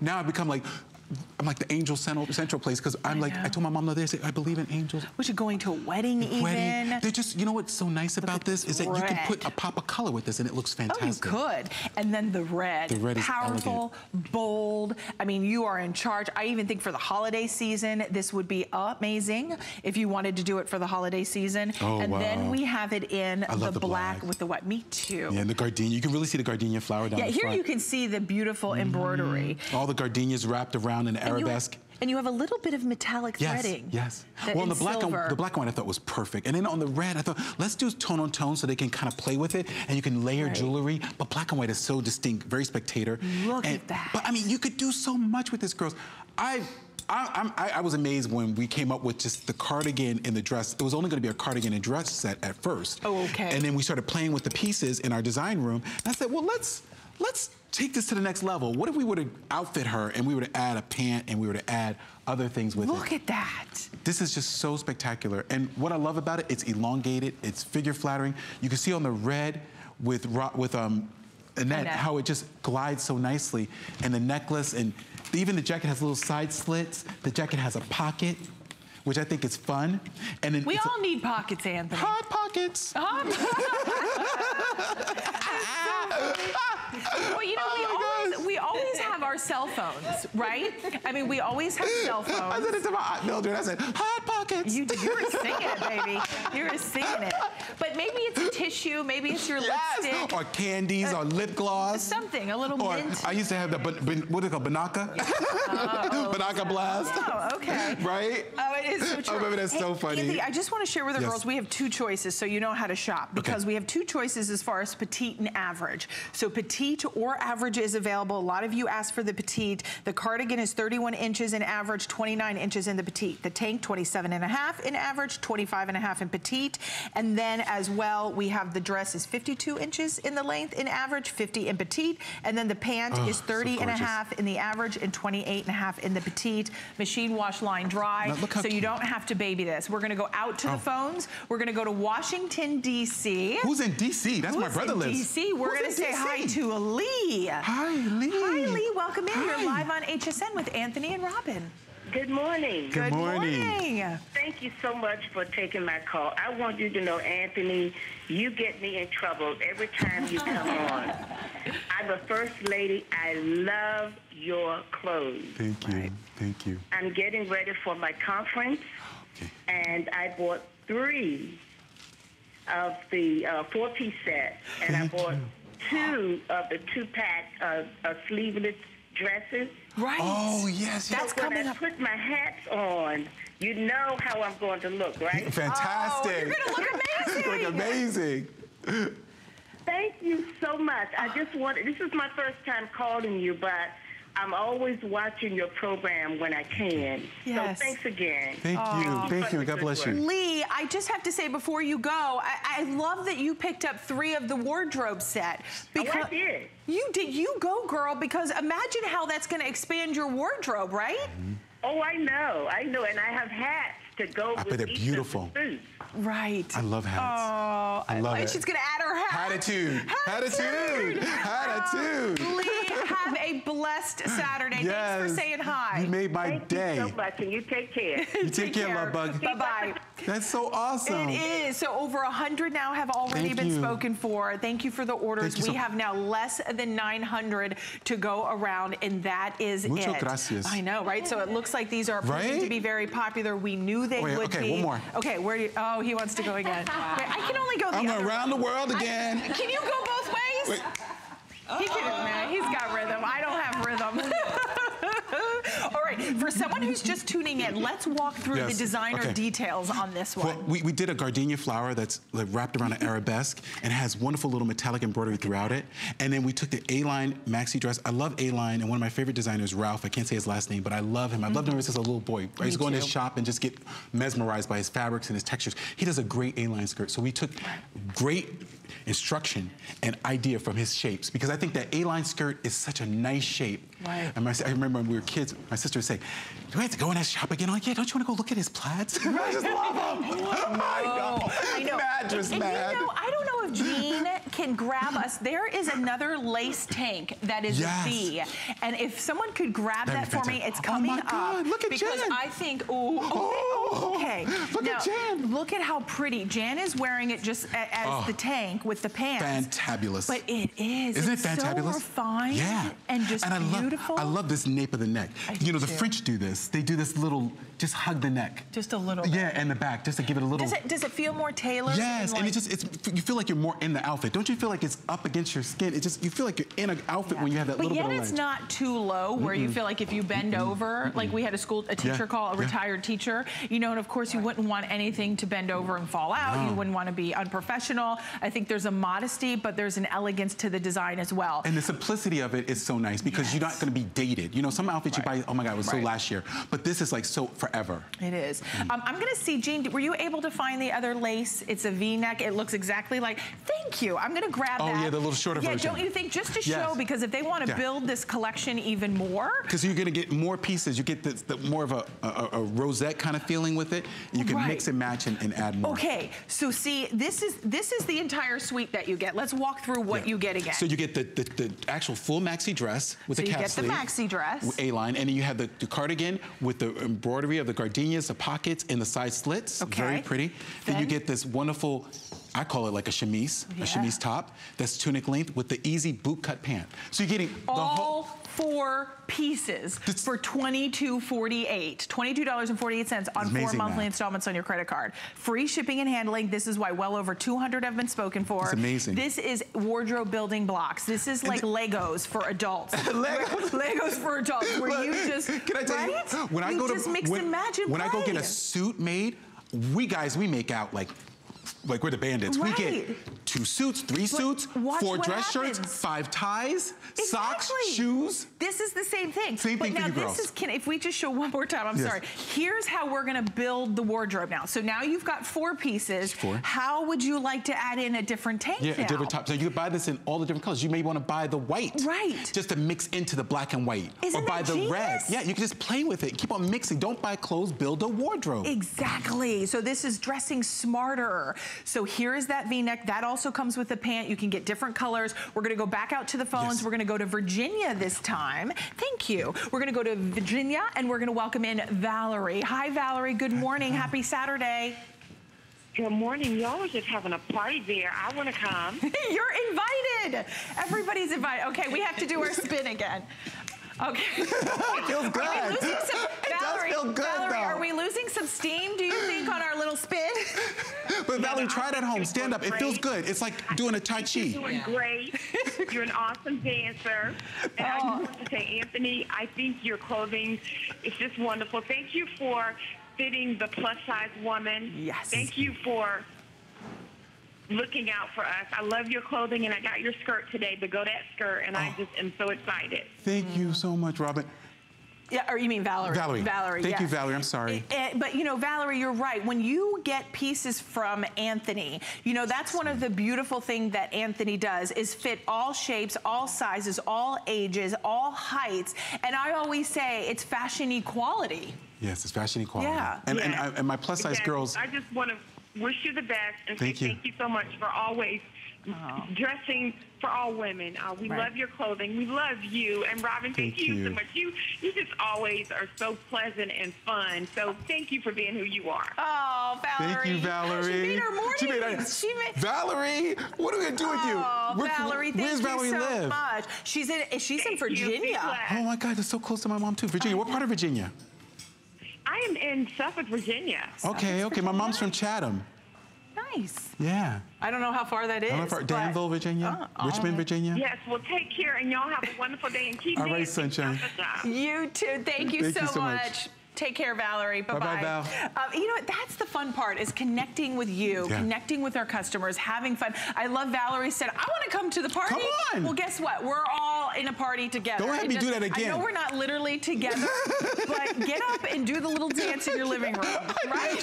Now I become like. I'm like the angel central place because I'm like, I told my mom the other day, I said, I believe in angels. Which are going to a wedding even. They're just, you know what's so nice about this is that you can put a pop of color with this and it looks fantastic. Oh, you could. And then the red. The red is powerful, bold. I mean, you are in charge. I even think for the holiday season, this would be amazing if you wanted to do it for the holiday season. Oh, and then we have it in the black with the white. Me too. Yeah, and the gardenia. You can really see the gardenia flower down the front. Yeah, here you can see the beautiful embroidery. All the gardenias wrapped around. An arabesque. And you have a little bit of metallic threading. Yes, yes. Well, the black one I thought was perfect. And then on the red, I thought, let's do tone on tone so they can kind of play with it. And you can layer jewelry. But black and white is so distinct, very spectator. Look at that. But, I mean, you could do so much with this, girls. I was amazed when we came up with just the cardigan and the dress. It was only going to be a cardigan and dress set at first. Oh, okay. And then we started playing with the pieces in our design room. And I said, well, let's take this to the next level. What if we were to outfit her and we were to add a pant and we were to add other things with it? Look at that. This is just so spectacular. And what I love about it, it's elongated, it's figure flattering. You can see on the red with Annette how it just glides so nicely. And the necklace and even the jacket has little side slits. The jacket has a pocket, which I think is fun. And then we all need pockets, Anthony. Hot pockets. Hot pockets. Well, you know, we always have our cell phones, right? I mean, we always have cell phones. I said it to my aunt Mildred. I said, hot pockets. You were singing it, baby. You were singing it. But maybe it's a tissue. Maybe it's your lipstick. Or candies or lip gloss. Something, a little mint. I used to have the, what do they call, Banaca? Banaca blast. Oh, okay. Right? Oh, it is so true. Oh, baby, that's so funny. Anthony, I just want to share with the girls, we have 2 choices so you know how to shop. Because we have 2 choices as far as petite and average. So petite or average is available. A lot of you asked for the petite. The cardigan is 31 inches in average, 29 inches in the petite. The tank, 27.5 in average, 25.5 in petite. And then as well, we have the dress is 52 inches in the length in average, 50 in petite. And then the pant is 30.5 in the average and 28.5 in the petite. Machine wash, line dry. So you don't have to baby this. We're gonna go out to the phones. We're gonna go to Washington, D.C. Who's in D.C.? That's where my brother lives. D.C. We're gonna say hi to Lee. Hi, Lee. Hi, Lee. Welcome in. You're live on HSN with Anthony and Robin. Good morning. Good morning. Thank you so much for taking my call. I want you to know, Anthony, you get me in trouble every time you come on. I'm a first lady. I love your clothes. Thank you. Right. Thank you. I'm getting ready for my conference, and I bought 3 of the 4-piece set, and I bought two of the 2-pack sleeveless dresses. Right. Oh, yes. So that's coming up. When I put my hats on, you know how I'm going to look, right? Fantastic. Oh, you're going to look amazing. Look amazing. Thank you so much. I just wanted, this is my first time calling you, but I'm always watching your program when I can. Yes. So thanks again. Thank you. God bless you. Lee, I just have to say before you go, I love that you picked up 3 of the wardrobe set. Because I did. You go, girl, because imagine how that's going to expand your wardrobe, right? Mm-hmm. Oh, I know. I know. And I have hats to go with they're beautiful. Right. I love hats. Oh, I love it. She's going to add her hat. Attitude. Lee, have a blessed Saturday. Yes. Thanks for saying hi. You made my day. Thank you so much, and you take care. You take care, love bug. Bye-bye. That's so awesome. It is. So over 100 now have already been spoken for. Thank you for the orders. We have now less than 900 to go around, and that is Mucho gracias. I know, right? So it looks like these are proving to be very popular. We knew they would be. Okay, one more. Okay, where do you, he wants to go again. Wait, I can only go the other way. I'm around the world again. Can you go both ways? Wait. He can, man. He's got rhythm. I don't have rhythm. All right, for someone who's just tuning in, let's walk through the designer details on this one. Well, we did a gardenia flower that's like wrapped around an arabesque and has wonderful little metallic embroidery throughout it. And then we took the A-line maxi dress. I love A-line, and one of my favorite designers, Ralph, I can't say his last name, but I love him. I loved him ever since I was a little boy. I used to go in his shop and just get mesmerized by his fabrics and his textures. He does a great A-line skirt. So we took great instruction and idea from his shapes, because I think that A-line skirt is such a nice shape. Right. And I remember when we were kids, my sister would say, do I have to go in that shop again? I'm like, yeah, don't you want to go look at his plaids? Right. I just love them. I know. Mad, just mad. You know, I don't know if Jean can grab us. There is another lace tank that is a V. And if someone could grab that for me, it's coming up. Look at because Jan. I think, Look at Jan. Look at how pretty. Jan is wearing it just as the tank with the pants. Fantabulous. But it is. Isn't it fantabulous? So refined and just beautiful. I love this nape of the neck. You know, the French do this. They do this little, just hug the neck. Just a little bit. Yeah, and the back, just to give it a little. Does it feel more tailored? Yes, and it just, you feel like you're more in the outfit. Don't you feel like it's up against your skin? It just, you feel like you're in an outfit when you have that little bit of length. It's not too low where you feel like if you bend over, like we had a teacher call, a retired teacher, you know, and of course you wouldn't want anything to bend over and fall out. No. You wouldn't want to be unprofessional. I think there's a modesty, but there's an elegance to the design as well. And the simplicity of it is so nice because you're not going to be dated. You know, some outfits you buy, oh my God, it was so last year. But this is like so forever. It is. I'm going to see, Jean, were you able to find the other lace? It's a V-neck. It looks exactly like, thank you. I'm going to grab that. Oh yeah, the little shorter version. Yeah, don't you think? Just to show, because if they want to build this collection even more. Because you're going to get more pieces. You get the more of a rosette kind of feeling with it. You can mix and match and add more. Okay, so see, this is the entire suite that you get. Let's walk through what you get again. So you get the actual full maxi dress with the cap sleeve. So you get the maxi dress. A-line, and then you have the cardigan with the embroidery of the gardenias, the pockets, and the side slits. Okay. Very pretty. Then you get this wonderful, I call it like a chemise, a chemise top that's tunic length with the easy boot cut pant. So you're getting all the whole four pieces for $22.48, $22.48 on four monthly installments on your credit card. Free shipping and handling. This is why well over 200 have been spoken for. It's amazing. This is wardrobe building blocks. This is like Legos for adults. Legos for adults, where look, you just when I go get a suit made, we make out like we're the bandits. Right. We get 2 suits, 3 suits, 4 dress shirts, 5 ties, socks, shoes. This is the same thing. Same thing for you girls. If we just show one more time, I'm sorry. Here's how we're gonna build the wardrobe now. So now you've got 4 pieces. 4. How would you like to add in a different tank now? A different top. So you could buy this in all the different colors. You may wanna buy the white. Right. Just to mix into the black and white. Or buy the red. Yeah, you can just play with it. Keep on mixing. Don't buy clothes, build a wardrobe. Exactly. So this is dressing smarter. So here is that V-neck. That also comes with the pant. You can get different colors. We're going to go back out to the phones. We're going to go to Virginia this time. Thank you. We're going to go to Virginia, and we're going to welcome in Valerie. Hi, Valerie. Good morning. Happy Saturday. Good morning. Y'all are just having a party there. I want to come. You're invited. Everybody's invited. Okay, we have to do our spin again. Okay. It feels good. Valerie, are we losing some steam, do you think, on our little spin? But Valerie, try it at home. Stand up. It feels good. It's like doing a Tai Chi. You're doing great. You're an awesome dancer. And I just want to say, Anthony, I think your clothing is just wonderful. Thank you for fitting the plus-size woman. Yes. Thank you for looking out for us. I love your clothing, and I got your skirt today, the Godet skirt, and I just am so excited. Thank you so much, Robin. Yeah, or you mean Valerie. Valerie. Thank you, Valerie. I'm sorry. But, you know, Valerie, you're right. When you get pieces from Anthony, you know, that's one of the beautiful things that Anthony does is fit all shapes, all sizes, all ages, all heights. And I always say it's fashion equality. Yes, it's fashion equality. Yeah. And my plus-size girls. I just want to wish you the best. And thank you so much for always dressing for all women. We love your clothing. We love you. And Robin, thank you so much. You just always are so pleasant and fun. So thank you for being who you are. Oh, Valerie. Thank you, Valerie. She made her morning. Valerie, what are we going to do with you? Oh, Valerie, thank you so much. She's in Virginia. Oh, my God, that's so close to my mom, too. Virginia, what part of Virginia? I am in Suffolk, Virginia. Okay. My mom's from Chatham. Nice. Yeah. I don't know how far that is. Danville, Virginia? Richmond, Virginia? Yes, well, take care, and y'all have a wonderful day. And keep all right, Sunshine. You too. Thank you so much. Take care, Valerie. Bye-bye. Val. You know what? That's the fun part is connecting with you, connecting with our customers, having fun. I love Valerie said, I want to come to the party. Come on. Well, guess what? We're all in a party together. Don't have me do that again. I know we're not literally together, but get up and do the little dance in your living room, right?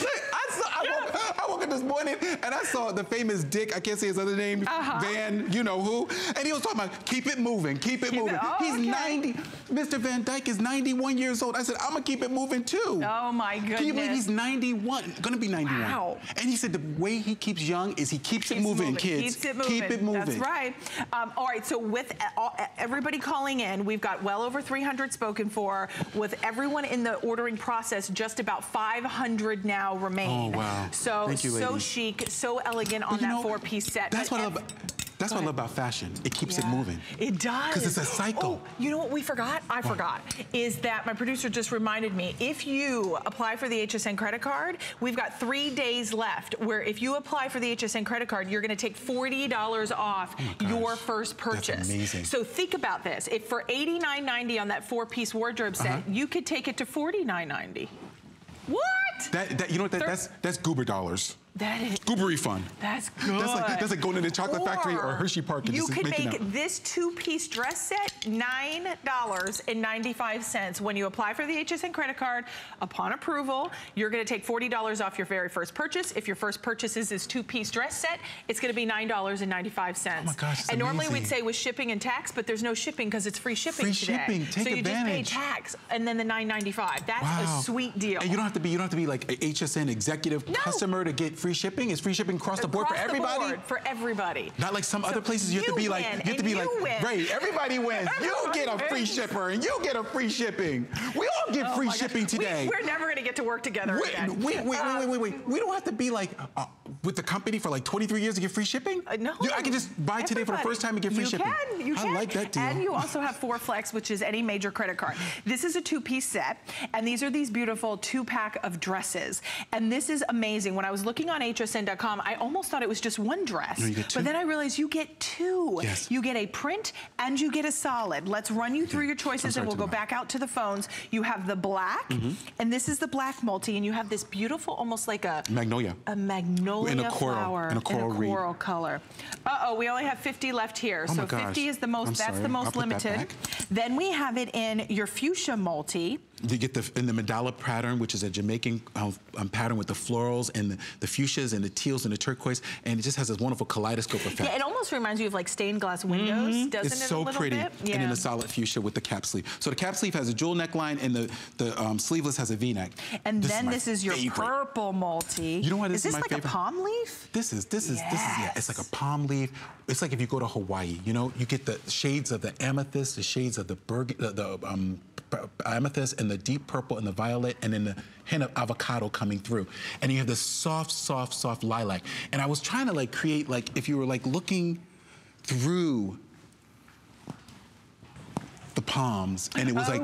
I woke up this morning and I saw the famous Dick, I can't say his other name, Van, you know who, and he was talking about keep it moving, keep it moving. Oh, he's okay. 90, Mr. Van Dyke is 91 years old. I said, I'm gonna keep it moving too. Oh my goodness. Can you believe he's 91, gonna be 91. Wow. And he said the way he keeps young is he keeps it moving, kids. Keeps it moving. Keep it moving. That's right. All right, so with everybody calling in, we've got well over 300 spoken for. With everyone in the ordering process, just about 500 now remain. Oh, wow. So, so chic, so elegant on that four-piece set. That's what I love. That's what I love about fashion. It keeps it moving. It does. Because it's a cycle. Oh, you know what we forgot? I forgot. Is that my producer just reminded me. If you apply for the HSN credit card, we've got 3 days left where if you apply for the HSN credit card, you're going to take $40 off your first purchase. That's amazing. So think about this. If for $89.90 on that four-piece wardrobe set, you could take it to $49.90. What? You know what? That's goober dollars. That is goobery fun. That's good. That's like going to the chocolate factory or Hershey Park. And you could make this two-piece dress set $9.95 when you apply for the HSN credit card. Upon approval, you're going to take $40 off your very first purchase. If your first purchase is this two-piece dress set, it's going to be $9.95. Oh my gosh! And normally we'd say with shipping and tax, but there's no shipping because it's free shipping today. Free shipping. Take advantage. So you just pay tax and then the $9.95. That's a sweet deal. And you don't have to be like an HSN executive customer to get free shipping. It's free shipping across the board for everybody. For everybody. Not like some other places you have to be like, you have to be like, right, everybody wins. You get a free shipper and you get a free shipping. We all get free shipping today. We're never going to get to work together again. Wait. We don't have to be like with the company for like 23 years to get free shipping. No. I can just buy today for the first time and get free shipping. You can. I like that deal. And you also have 4Flex, which is any major credit card. This is a two-piece set and these are these beautiful two-pack of dresses. And this is amazing. When I was looking on hsn.com, I almost thought it was just one dress. No, you get two. But then I realized you get two. Yes. You get a print and you get a solid. Let's run you through your choices and we'll go back out to the phones. You have the black and this is the black multi and you have this beautiful, almost like a magnolia. A magnolia in a coral, flower. In a coral, color. Uh-oh, we only have 50 left here. Oh so 50 is the most, the most limited. Then we have it in your fuchsia multi. You get the, in the mandala pattern, which is a Jamaican pattern with the florals and the fuchsias and the teals and the turquoise, and it just has this wonderful kaleidoscope effect. Yeah, it almost reminds you of like stained glass windows, doesn't it? It's so pretty, and in the solid fuchsia with the cap sleeve. So the cap sleeve has a jewel neckline, and the sleeveless has a V-neck. And this is your purple multi. You know what? Is this like a palm leaf? This is it's like a palm leaf. It's like if you go to Hawaii, you know, you get the shades of the amethyst, the shades of the amethyst and the deep purple and the violet and then the hint of avocado coming through. And you have this soft, soft, soft lilac. And I was trying to like create like, if you were like looking through the palms and it was like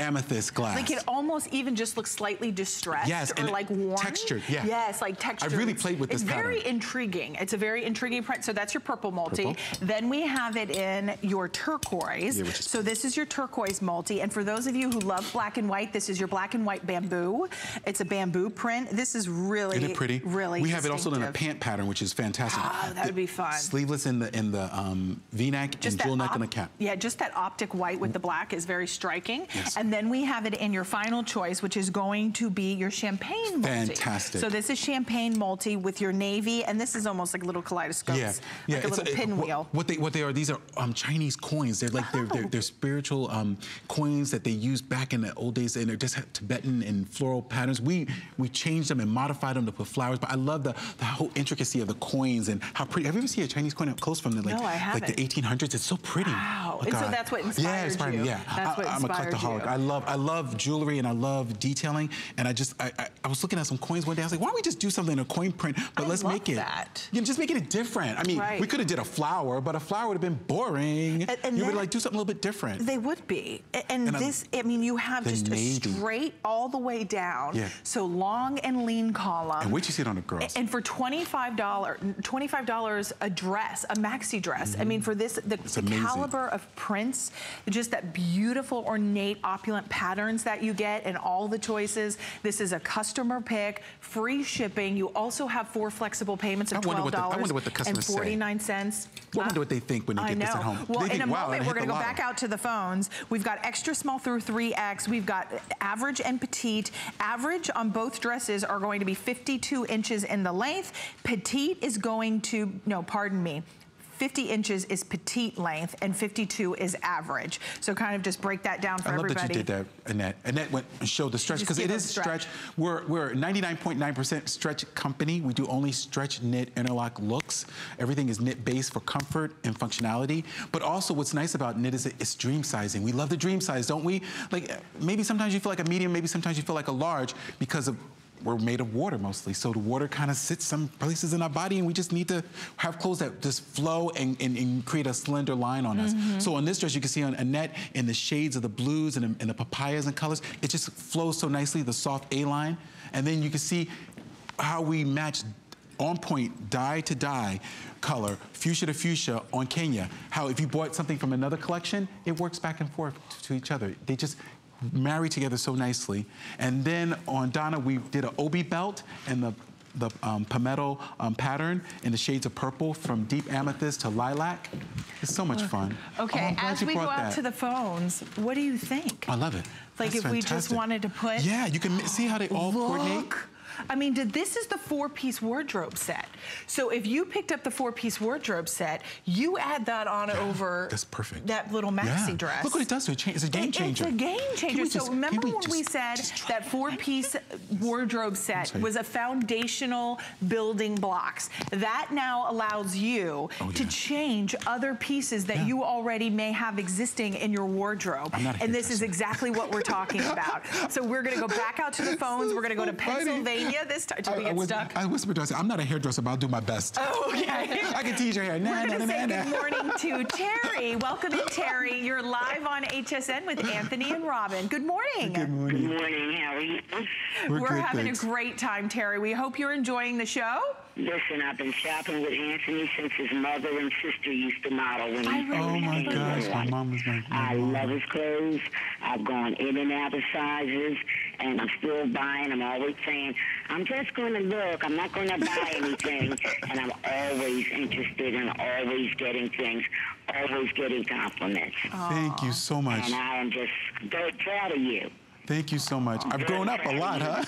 amethyst glass. Like it almost even just looks slightly distressed or and like worn. Textured, Yes, like textured. I really played with this pattern. It's very intriguing. It's a very intriguing print. So that's your purple multi. Then we have it in your turquoise. Yeah, so this is your turquoise multi. And for those of you who love black and white, this is your black and white bamboo. It's a bamboo print. This is really, really We have it also in a pant pattern, which is fantastic. Oh, that would be fun. Sleeveless in the V-neck and jewel neck and a cap. Yeah, just that optic white with the black is very striking. Yes. And then we have it in your final choice, which is going to be your champagne multi. Fantastic. So this is champagne multi with your navy, and this is almost like little kaleidoscopes, like a little pinwheel. What they are, these are Chinese coins. They're like they're spiritual coins that they used back in the old days, and they're just Tibetan and floral patterns. We changed them and modified them to put flowers, but I love the whole intricacy of the coins and how pretty. Have you ever seen a Chinese coin up close from the like the 1800s? It's so pretty. Wow. Oh, and so that's what inspired you. Yeah, I'm a collectaholic. I love jewelry and I love detailing. And I was looking at some coins one day. I was like, why don't we just do something in a coin print? But let's make it. You know, just make it different. I mean, we could have did a flower, but a flower would have been boring. And you would like do something a little bit different. They would be. And this, I mean, you have just a straight all the way down. Yeah. So long and lean column. And wait till you see it on the girls. And for $25 a dress, a maxi dress. I mean, for this, the caliber of prints. just that beautiful, ornate, opulent patterns that you get and all the choices. This is a customer pick, free shipping. You also have 4 flexible payments of $12.49. I wonder what they think when they get this at home. Well, in a moment, we're going to go back out to the phones. We've got extra small through 3X. We've got average and petite. Average on both dresses are going to be 52 inches in the length. Petite is going to, no, pardon me. 50 inches is petite length and 52 is average. So kind of just break that down for everybody. I love that you did that, Annette. Annette went and showed the stretch because it is stretch. We're 99.9% stretch company. We do only stretch, knit, interlock looks. Everything is knit based for comfort and functionality. But also what's nice about knit is it's dream sizing. We love the dream size, don't we? Like maybe sometimes you feel like a medium, maybe sometimes you feel like a large because of we're made of water mostly, so the water kind of sits some places in our body and we just need to have clothes that just flow and create a slender line on us. So on this dress, you can see on Annette in the shades of the blues and the papayas and colors, it just flows so nicely, the soft A-line. And then you can see how we match on point, dye to dye, color, fuchsia to fuchsia on Kenya. How if you bought something from another collection, it works back and forth to each other. They just married together so nicely. And then on Donna, we did an obi belt and the palmetto pattern in the shades of purple from deep amethyst to lilac. It's so much fun. Okay, as we go out to the phones, what do you think? I love it. Like if we just wanted to put... Yeah, you can see how they all coordinate. I mean, this is the 4-piece wardrobe set. So if you picked up the 4-piece wardrobe set, you add that on over that little maxi dress. Look what it does to it. It's a game changer. It's a game changer. So remember when we said that 4-piece wardrobe set was a foundational building blocks? That now allows you to change other pieces that you already may have existing in your wardrobe. And this is exactly what we're talking about. So we're going to go back out to the phones. We're going to go to Pennsylvania. Yeah, this time. Did we get stuck? I whispered to her, I'm not a hairdresser, but I'll do my best. Oh, okay. I can teach your hair. We're going to say good morning to Terry. Welcome in, Terry. You're live on HSN with Anthony and Robin. Good morning. Good morning. Good morning. How are you? We're good, having a great time, Terry. We hope you're enjoying the show. Listen, I've been shopping with Anthony since his mother and sister used to model. When he oh, my gosh. My mom was my I love his clothes. I've gone in and out of sizes, and I'm still buying. I'm always saying, I'm just going to look. I'm not going to buy anything. And I'm always interested in always getting things, always getting compliments. Aww. Thank you so much. And I am just very proud of you. Thank you so much. I've grown up a lot, huh?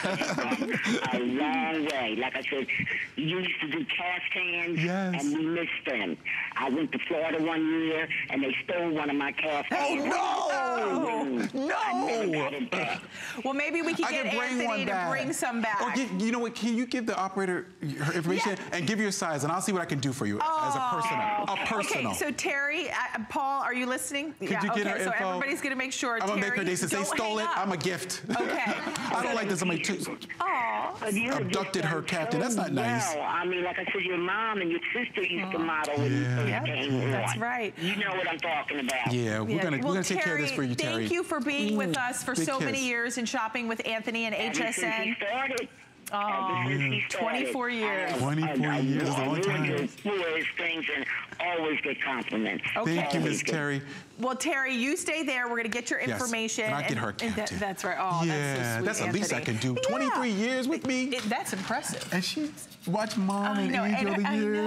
A long way. Like I said, you used to do cast hands, and we missed them. I went to Florida one year, and they stole one of my cast hands. Oh, no! No! Well, maybe we can get Anthony to bring some back. Or you know what? Can you give the operator her information and give your size, and I'll see what I can do for you as a personal. Okay, so Terry, Paul, are you listening? Could you get her info? So everybody's going to make sure. I'm going to make her day since they stole it. I'm a gift. Okay. I don't like this. Somebody abducted her captain. That's not nice. Well, I mean, like I said, your mom and your sister used to model with you. That's right. You know what I'm talking about. Yeah, we're gonna take care of this for you, Terry. Thank you for being with us for so many years and shopping with Anthony and HSN. Oh, 24 years. 24 years is a long time. Things and always get compliments. Okay. Thank you, Miss Terry. Well, Terry, you stay there. We're going to get your information. And I get her captain. That's right. Oh, yeah, that's so sweet, Anthony. That's the least I can do. 23 years with me. That's impressive. And she watched Mom and Angel over the years.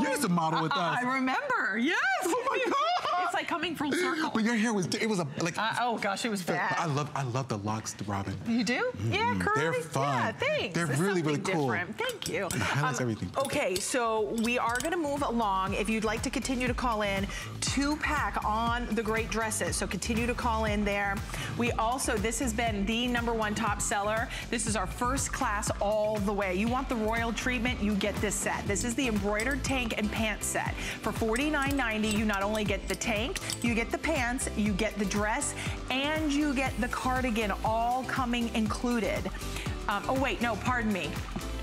You used to model with us. I remember. Yes. Oh, my God. It's like coming full circle. But your hair was, it was a, like. Oh, gosh, it was bad. I love the locks, Robin. You do? Yeah, curly. They're fun. Yeah, thanks. They're really, really cool. Thank you. It highlights everything. Okay, so we are going to move along. If you'd like to continue to call in, 2-pack on the great dresses. So continue to call in there. We also, this has been the #1 top seller. This is our first class all the way. You want the royal treatment, you get this set. This is the embroidered tank and pants set. For $49.90, you not only get the tank, you get the pants, you get the dress, and you get the cardigan, all coming included. Oh wait, no, pardon me.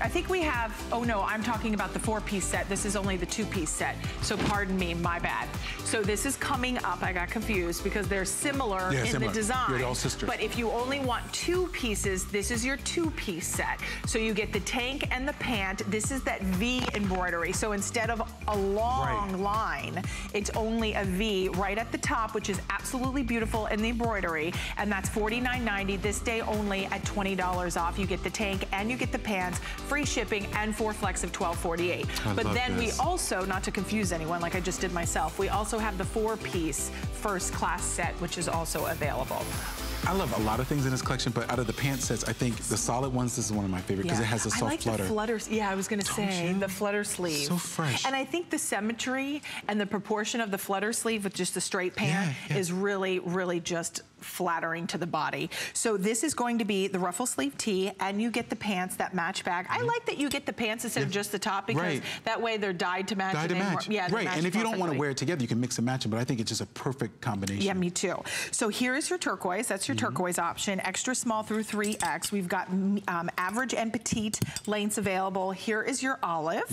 I think we have, oh no, I'm talking about the 4-piece set. This is only the 2-piece set. So pardon me, my bad. So this is coming up. I got confused because they're similar in the design. They're all sisters. But if you only want two pieces, this is your two-piece set. So you get the tank and the pant. This is that V embroidery. So instead of a long line, it's only a V right at the top, which is absolutely beautiful in the embroidery. And that's $49.90 this day only at $20 off. You get the tank and you get the pants, free shipping, and four flex of $12.48. But then we also, not to confuse anyone like I just did myself, we also have the four-piece first class set, which is also available. I love a lot of things in this collection, but out of the pants sets, I think the solid ones, this is one of my favorite because it has a soft flutter. Yeah, I was going to say, the flutter sleeve. So fresh. And I think the symmetry and the proportion of the flutter sleeve with just the straight pant is really, really just flattering to the body. So this is going to be the ruffle sleeve tee, and you get the pants that match back. I like that you get the pants instead of just the top, because that way they're dyed to match. Dyed to match. Yeah, right. And if you don't want to wear it together, you can mix and match it, but I think it's just a perfect combination. Yeah, me too. So here is your turquoise. That's your turquoise option, extra small through 3X. We've got average and petite lengths available. Here is your olive.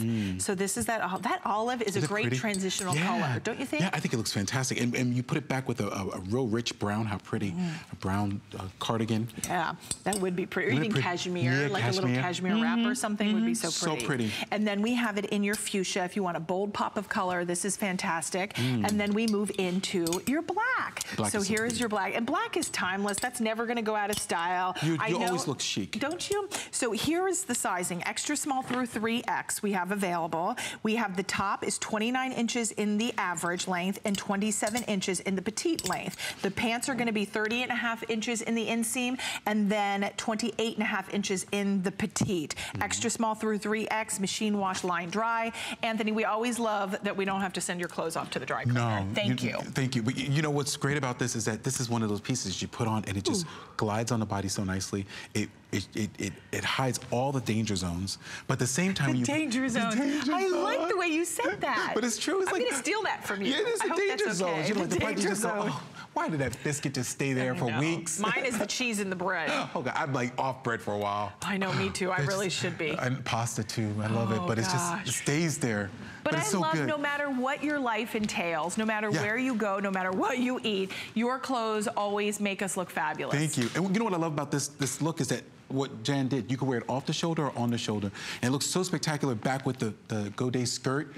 So this is that, that olive is a great transitional color, don't you think? Yeah, I think it looks fantastic. And you put it back with a real rich brown, how pretty. A brown cardigan. Yeah, that would be pretty. Or even cashmere, like a little cashmere wrap or something would be so pretty. So pretty. And then we have it in your fuchsia. If you want a bold pop of color, this is fantastic. And then we move into your black. So here is your black. And black is timeless. That's never going to go out of style. You always look chic. Don't you? So here is the sizing. Extra small through 3X we have available. We have the top is 29 inches in the average length and 27 inches in the petite length. The pants are going to be 30.5 inches in the inseam and then 28.5 inches in the petite. Extra small through 3X, machine wash, line dry. Anthony, we always love that we don't have to send your clothes off to the dry cleaner. Thank you. But you know what's great about this is that this is one of those pieces you put on and it just glides on the body so nicely. It hides all the danger zones, but at the same time, the danger zone. Like the way you said that. But it's true. I'm going to steal that from you. Yeah, it's a danger zone. You know, the danger zone. Oh, why did that biscuit just stay there for weeks? Mine is the cheese and the bread. Oh God, I'm like off bread for a while. I know, me too. I really should be. And pasta too. I love it, but it just stays there. But I love no matter what your life entails, no matter where you go, no matter what you eat, your clothes always make us look fabulous. Thank you. And you know what I love about this look is that what Jan did, you could wear it off the shoulder or on the shoulder. And it looks so spectacular back with the Godet skirt.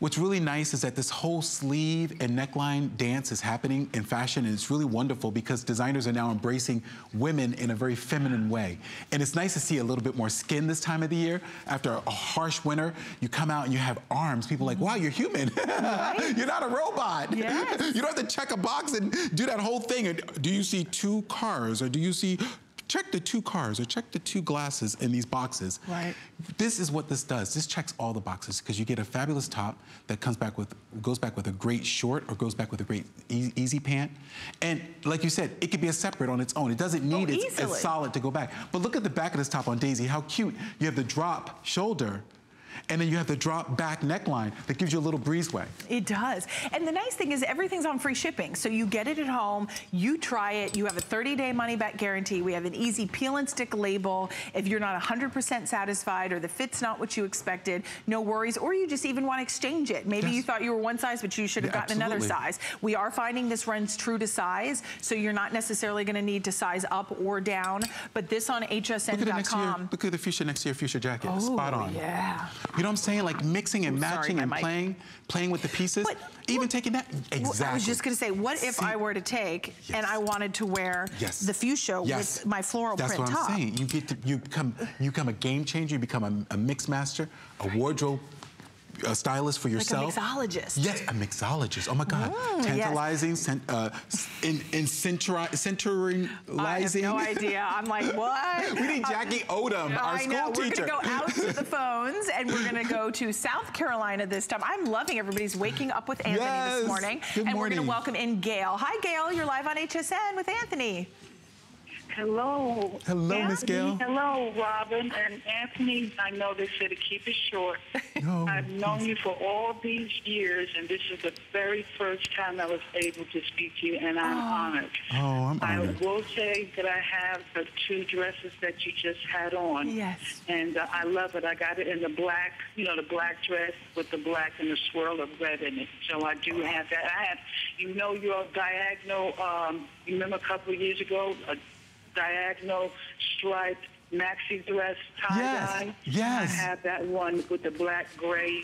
What's really nice is that this whole sleeve and neckline dance is happening in fashion, and it's really wonderful because designers are now embracing women in a very feminine way. And it's nice to see a little bit more skin this time of the year. After a harsh winter, you come out and you have arms. People are like, wow, you're human. Right? You're not a robot. Yes. You don't have to check a box and do that whole thing. And do you see two cars, or do you see... check the two cars or check the two glasses in these boxes. Right. This is what this does. This checks all the boxes because you get a fabulous top that comes back with, goes back with a great short or goes back with a great easy pant. And like you said, it could be a separate on its own. It doesn't need a solid to go back. But look at the back of this top on Daisy. How cute. You have the drop shoulder. And then you have the drop back neckline that gives you a little breezeway. It does. And the nice thing is everything's on free shipping. So you get it at home, you try it, you have a 30-day money-back guarantee. We have an easy peel and stick label. If you're not 100% satisfied or the fit's not what you expected, no worries. Or you just even want to exchange it. Maybe you thought you were one size, but you should have gotten another size. We are finding this runs true to size, so you're not necessarily going to need to size up or down. But this on hsn.com. Look at the fuchsia next to your fuchsia jacket. Oh, spot on. Yeah. You know what I'm saying? Like mixing and matching and playing with the pieces. But, taking that. Exactly. I was just going to say, what if I were to take and I wanted to wear the fuchsia with my floral print top? That's what I'm saying. You get to, you become a game changer. You become a mix master, a wardrobe stylist for yourself. Like a mixologist. Yes, a mixologist. Oh my God. Tantalizing, centralizing. I have no idea. I'm like, what? We need Jackie Odom, our school teacher. We're going to go out to the phones and we're going to go to South Carolina this time. I'm loving everybody's waking up with Anthony this morning. Good morning. And we're going to welcome in Gail. Hi, Gail. You're live on HSN with Anthony. Hello. Hello, Miss Gail. Hello, Robin and Anthony. I know they said to keep it short. No, I've known you for all these years, and this is the very first time I was able to speak to you, and I'm honored. Oh, I'm honored. I will say that I have the two dresses that you just had on. Yes. And I love it. I got it in the black, you know, the black dress with the black and the swirl of red in it. So I do have that. I have, you know, your diagonal, you remember a couple of years ago, a diagonal stripe maxi dress tie-dye. Yes, yes. I have that one with the black, gray,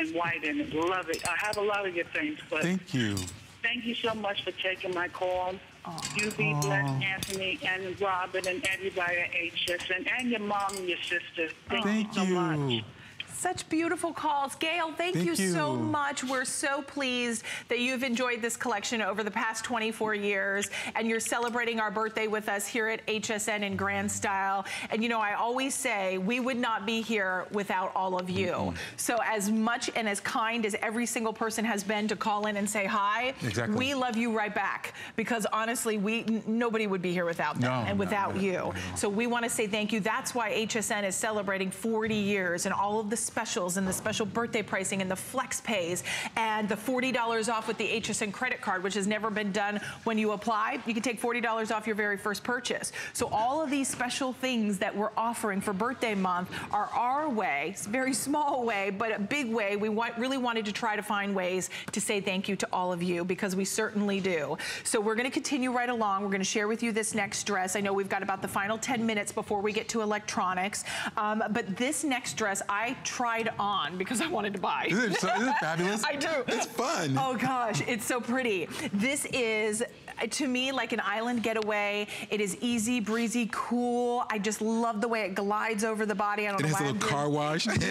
and white in it. Love it. I have a lot of your things, but thank you. Thank you so much for taking my call. Oh. You be blessed, Anthony and Robin and everybody at HSN and your mom and your sister. Thank you so much. Such beautiful calls. Gail, thank you so much. We're so pleased that you've enjoyed this collection over the past 24 years, and you're celebrating our birthday with us here at HSN in grand style. And you know, I always say we would not be here without all of you. Mm-hmm. So as much and as kind as every single person has been to call in and say hi, we love you right back, because honestly, nobody would be here without them and without you. So we want to say thank you. That's why HSN is celebrating 40 years and all of the specials and the special birthday pricing and the flex pays and the $40 off with the HSN credit card, which has never been done. When you apply, you can take $40 off your very first purchase. So all of these special things that we're offering for birthday month are our way, it's a very small way, but a big way. We really wanted to try to find ways to say thank you to all of you, because we certainly do. So we're going to continue right along. We're going to share with you this next dress. I know we've got about the final 10 minutes before we get to electronics, but this next dress I tried on because I wanted to buy. Isn't it fabulous? I do. It's fun. Oh gosh, it's so pretty. This is, to me, like an island getaway. It is easy, breezy, cool. I just love the way it glides over the body. I don't know why. It has a little car wash. It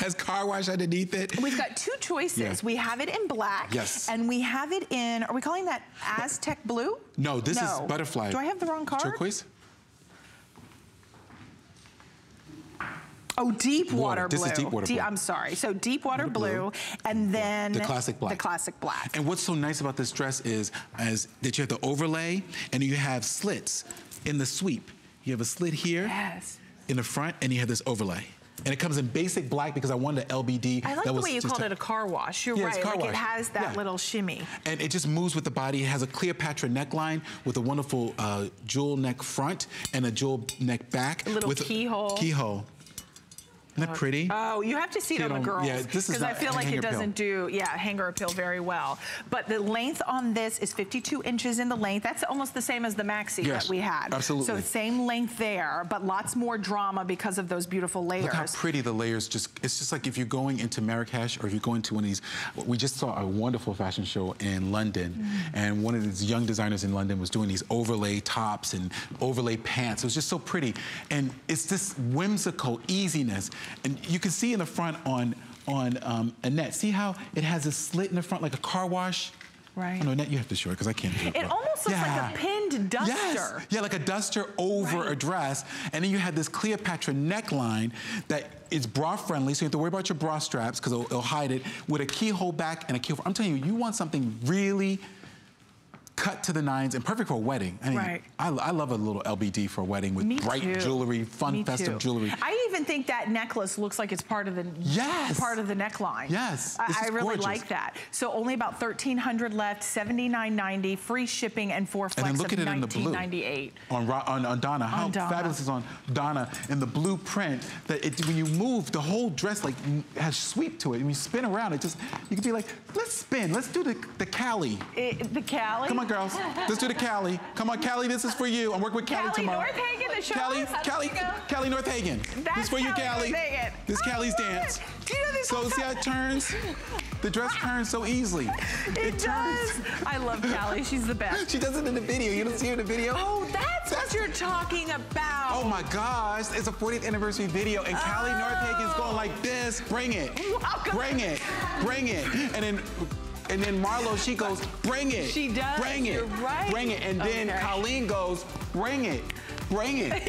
has car wash underneath it. We've got two choices. Yeah. We have it in black. Yes. And we have it in, are we calling that Aztec blue? No, this is butterfly. Do I have the wrong card? Turquoise? Oh, deep water blue. This is deep water blue. I'm sorry. So deep water blue, and then the classic black. The classic black. And what's so nice about this dress is that you have the overlay, and you have slits in the sweep. You have a slit here in the front, and you have this overlay. And it comes in basic black because I wanted an LBD. I like the way you called it a car wash. You're right. Like it has that little shimmy. And it just moves with the body. It has a Cleopatra neckline with a wonderful jewel neck front and a jewel neck back. A little keyhole. Keyhole. Isn't that pretty? Oh, you have to see it on the girls. Yeah, this is because I feel like it doesn't do, hanger appeal very well. But the length on this is 52 inches in the length. That's almost the same as the maxi that we had. Absolutely. So same length there, but lots more drama because of those beautiful layers. Look how pretty the layers it's just like if you're going into Marrakesh or if you're going to one of these, we just saw a wonderful fashion show in London, and one of these young designers in London was doing these overlay tops and overlay pants. It was just so pretty. And it's this whimsical easiness. And you can see in the front on Annette, see how it has a slit in the front like a car wash? Right. Oh, no, Annette, you have to show it because I can't do it. It almost looks like a pinned duster. Yes. Yeah, like a duster over a dress. And then you have this Cleopatra neckline that is bra friendly, so you have to worry about your bra straps because it'll hide it, with a keyhole back and a keyhole. I'm telling you, you want something really cut to the nines and perfect for a wedding. I mean, I love a little LBD for a wedding with bright jewelry, fun, festive jewelry. I even think that necklace looks like it's part of the neckline. Yes, I really like that. So only about 1,300 left, $79.90, free shipping and four flex. And then look at it in the blue. On Donna, how fabulous is on Donna in the blue print that when you move the whole dress like has sweep to it. When you spin around, it just you could be like, let's spin, let's do the Callie. The Callie. Come on, girls. Let's do the Callie. Come on, Callie, this is for you. I'm working with Callie tomorrow. Northagen, the show Callie Northagen. This is for you, Callie. This is Callie's dance. Do you know this see how it turns? The dress turns so easily. It does. I love Callie. She's the best. She does it in the video. You don't see her in the video? Oh, that's what you're talking about. Oh, my gosh. It's a 40th anniversary video, and Callie Northagen's going like this. Bring it. Welcome. Bring it. Bring it. And then Marlo, she goes, bring it. She does. Bring it. You're right. Bring it. And then Colleen goes, bring it. Bring it.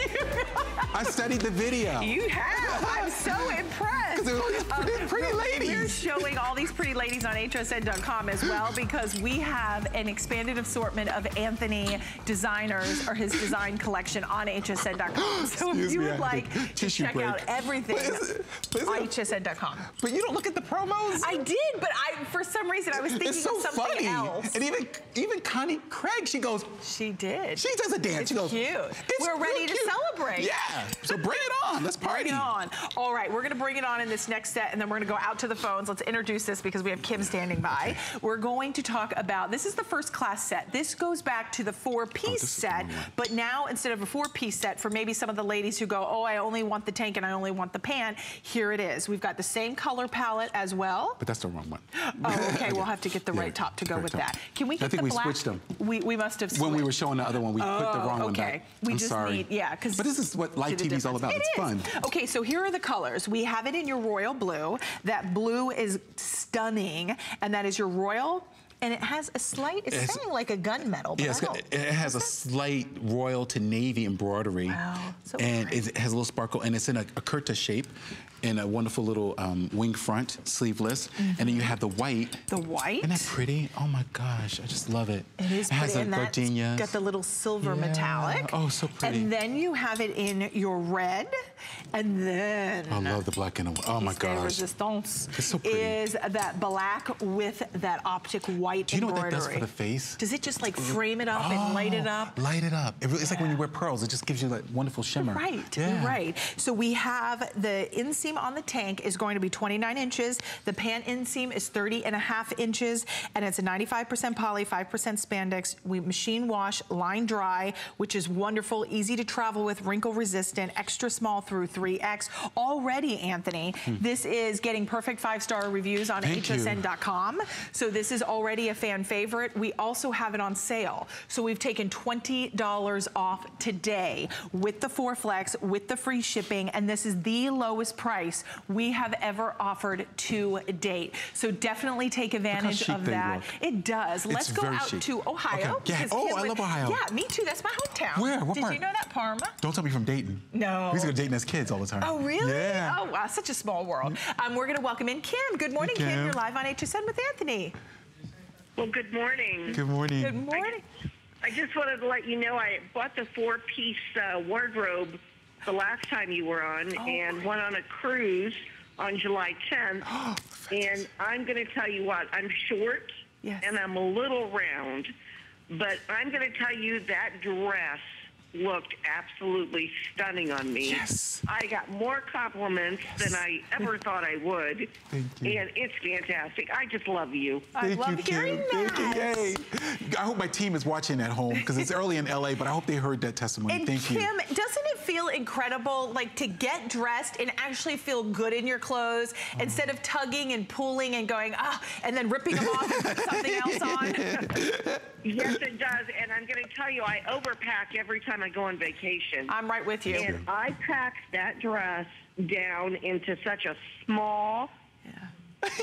I studied the video. You have. I'm so impressed. Because there's all these pretty ladies. We're showing all these pretty ladies on hsn.com as well, because we have an expanded assortment of Anthony designers or his design collection on hsn.com. So if you would like to check out everything on hsn.com. But you don't look at the promos? I did, but for some reason I was thinking of something else. And even Connie Craig, she goes. She did. She does a dance. She goes, cute. We're ready to celebrate. Yeah. So bring it on. Let's party. Bring it on. All right. We're going to bring it on in this next set, and then we're going to go out to the phones. Let's introduce this because we have Kim standing by. We're going to talk about, this is the first class set. This goes back to the four-piece set, but now instead of a four-piece set, for maybe some of the ladies who go, oh, I only want the tank and I only want the pan, here it is. We've got the same color palette as well. But that's the wrong one. Oh, okay. We'll have to get the right top to go with that. Can we get the black? I think we switched them. We must have switched. When we were showing the other one, we put the wrong one back. We I'm just sorry. Need, yeah. But this is what live TV is all about. It's fun. Okay, so here are the colors. We have it in your royal blue. That blue is stunning, and that is your royal. And it has a slight, it's sounding like a gunmetal. Yes, yeah, it has a slight royal to navy embroidery. Wow. So and it has a little sparkle, and it's in a kurta shape, in a wonderful little wing front, sleeveless. Mm-hmm. And then you have the white. The white? Isn't that pretty? Oh my gosh, I just love it. It is pretty. It has a gardenia. It's got the little silver metallic. Oh, so pretty. And then you have it in your red, and then. I love the black and the white. Oh my gosh. Resistance. It's so pretty. Is that black with that optic white embroidery. Do you know what that does for the face? Does it just like frame it up and light it up? Light it up. It's like when you wear pearls, it just gives you that wonderful shimmer. You're right, you're right. So we have the inseam on the tank is going to be 29 inches. The pan inseam is 30.5 inches, and it's a 95% poly, 5% spandex. We machine wash, line dry, which is wonderful, easy to travel with, wrinkle resistant, extra small through 3X. Already, Anthony, this is getting perfect 5-star reviews on hsn.com. So this is already a fan favorite. We also have it on sale. So we've taken $20 off today with the 4-Flex, with the free shipping, and this is the lowest price we have ever offered to date. So definitely take advantage of that. It does. Let's go out to Ohio. Okay. Yeah. Oh, I love Ohio. Yeah, me too. That's my hometown. Where? What part? Did you know that? Parma. Don't tell me from Dayton. No. We used to go to Dayton as kids all the time. Oh, really? Yeah. Oh, wow. Such a small world. We're going to welcome in Kim. Good morning, Kim. You're live on HSN with Anthony. Well, good morning. Good morning. Good morning. I just wanted to let you know I bought the 4-piece wardrobe the last time you were on, and went on a cruise on July 10th, and I'm going to tell you what, I'm short, and I'm a little round, but I'm going to tell you that dress looked absolutely stunning on me. Yes. I got more compliments than I ever thought I would. Thank you. And it's fantastic. I just love you. I love you, Kim. Thank you. Yay. I hope my team is watching at home because it's early in LA, but I hope they heard that testimony. And Thank you, Kim. Doesn't it feel incredible, like, to get dressed and actually feel good in your clothes instead of tugging and pulling and going, and then ripping them off and putting something else on? Yes, it does. And I'm going to tell you, I overpack every time I go on vacation. I'm right with you. And I packed that dress down into such a small,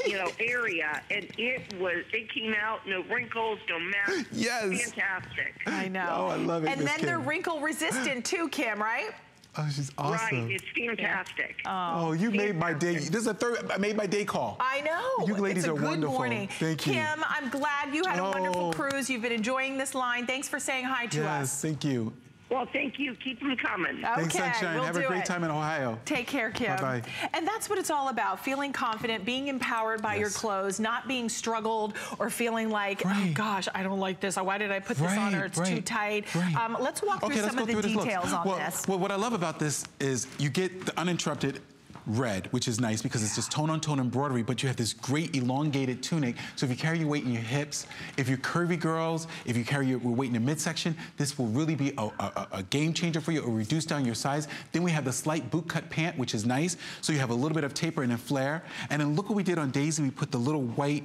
you know, area, and it came out, no wrinkles, no mess. Yes. Fantastic. I know. Oh, I love it. And then they're wrinkle resistant too, Kim, right? Oh, she's awesome. Right, it's fantastic. Oh, you made my day. This is the third I made my day call. I know. You ladies are wonderful. Morning. Thank you. Kim, I'm glad you had a wonderful cruise. You've been enjoying this line. Thanks for saying hi to us. Yes, thank you. Well, thank you. Keep them coming. Okay, thanks, Sunshine. Have a great time in Ohio. Take care, Kim. Bye-bye. And that's what it's all about, feeling confident, being empowered by your clothes, not being struggled or feeling like, oh, gosh, I don't like this. Why did I put this on, or it's too tight? Let's walk through some of the details on this. Well, what I love about this is you get the uninterrupted red, which is nice because it's just tone-on-tone embroidery, but you have this great elongated tunic, so if you carry your weight in your hips, if you're curvy girls, if you carry your weight in your midsection, this will really be a game changer for you. It will reduce down your size. Then we have the slight boot-cut pant, which is nice, so you have a little bit of taper and a flare, and then look what we did on Daisy. We put the little white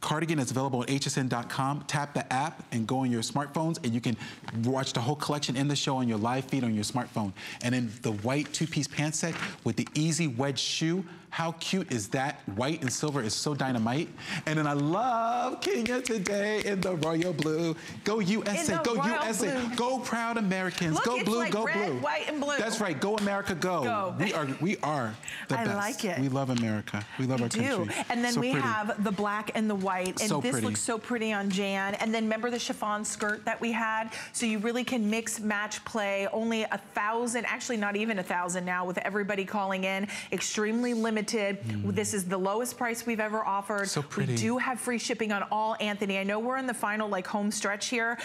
Cardigan is available on hsn.com. Tap the app and go on your smartphones, and you can watch the whole collection in the show on your live feed on your smartphone. And then the white two-piece pants set with the easy wedge shoe. How cute is that? White and silver is so dynamite. And then I love Kenya today in the royal blue. Go USA, go USA, blue. Go proud Americans. Look, go blue, like go red, blue. White and blue. That's right. Go America, go. Go. We are the best. I like it. We love America. We love our country. And then so we have the black and the white, and so this looks so pretty on Jan. And then remember the chiffon skirt that we had? So you really can mix, match, play. Only 1,000, actually not even 1,000 now, with everybody calling in. Extremely limited. This is the lowest price we've ever offered. So pretty. We do have free shipping on all, Anthony. I know we're in the final like home stretch here.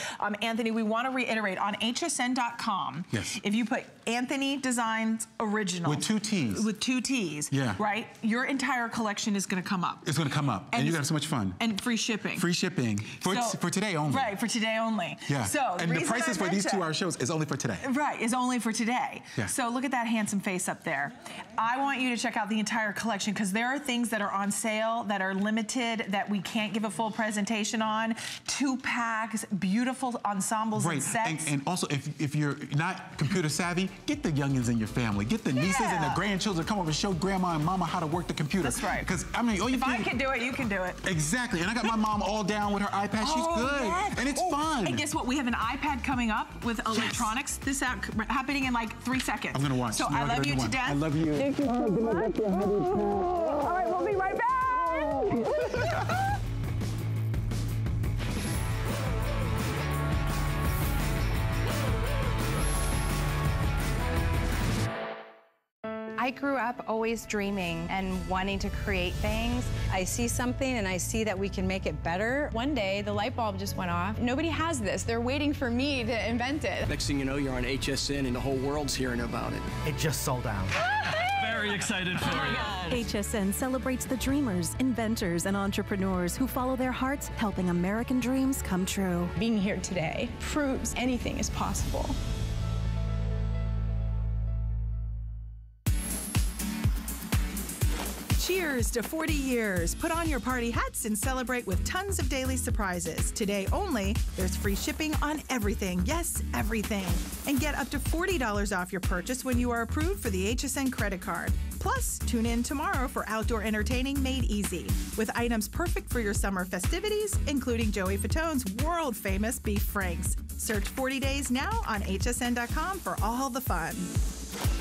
Anthony, we want to reiterate on hsn.com. Yes. If you put Anthony Designs Original. With two T's. With two T's. Yeah. Right? Your entire collection is going to come up. It's going to come up. And you're going to have so much fun. And free shipping. Free shipping. For today only. Right. For today only. Yeah. So, and the prices for these 2 hour shows is only for today. Right. Is only for today. Yeah. So look at that handsome face up there. I want you to check out the entire collection, because there are things that are on sale that are limited that we can't give a full presentation on. 2 packs, beautiful ensembles and sets. And also, if you're not computer savvy, get the youngins in your family. Get the nieces and the grandchildren. Come over and show grandma and mama how to work the computer. That's right. Because, I mean, all you I can do it, you can do it. Exactly. And I got my mom all down with her iPad. She's good. Yes. And it's fun. And guess what? We have an iPad coming up with electronics. This happening in like 3 seconds. I'm going to watch. So I love you to death. I love you. Thank you so much. All right, we'll be right back. I grew up always dreaming and wanting to create things. I see something and I see that we can make it better. One day, the light bulb just went off. Nobody has this. They're waiting for me to invent it. Next thing you know, you're on HSN and the whole world's hearing about it. It just sold out. Very excited for it. HSN celebrates the dreamers, inventors, and entrepreneurs who follow their hearts, helping American dreams come true. Being here today proves anything is possible. Cheers to 40 years. Put on your party hats and celebrate with tons of daily surprises. Today only, there's free shipping on everything. Yes, everything. And get up to $40 off your purchase when you are approved for the HSN credit card. Plus, tune in tomorrow for outdoor entertaining made easy with items perfect for your summer festivities, including Joey Fatone's world-famous beef franks. Search 40 days now on hsn.com for all the fun.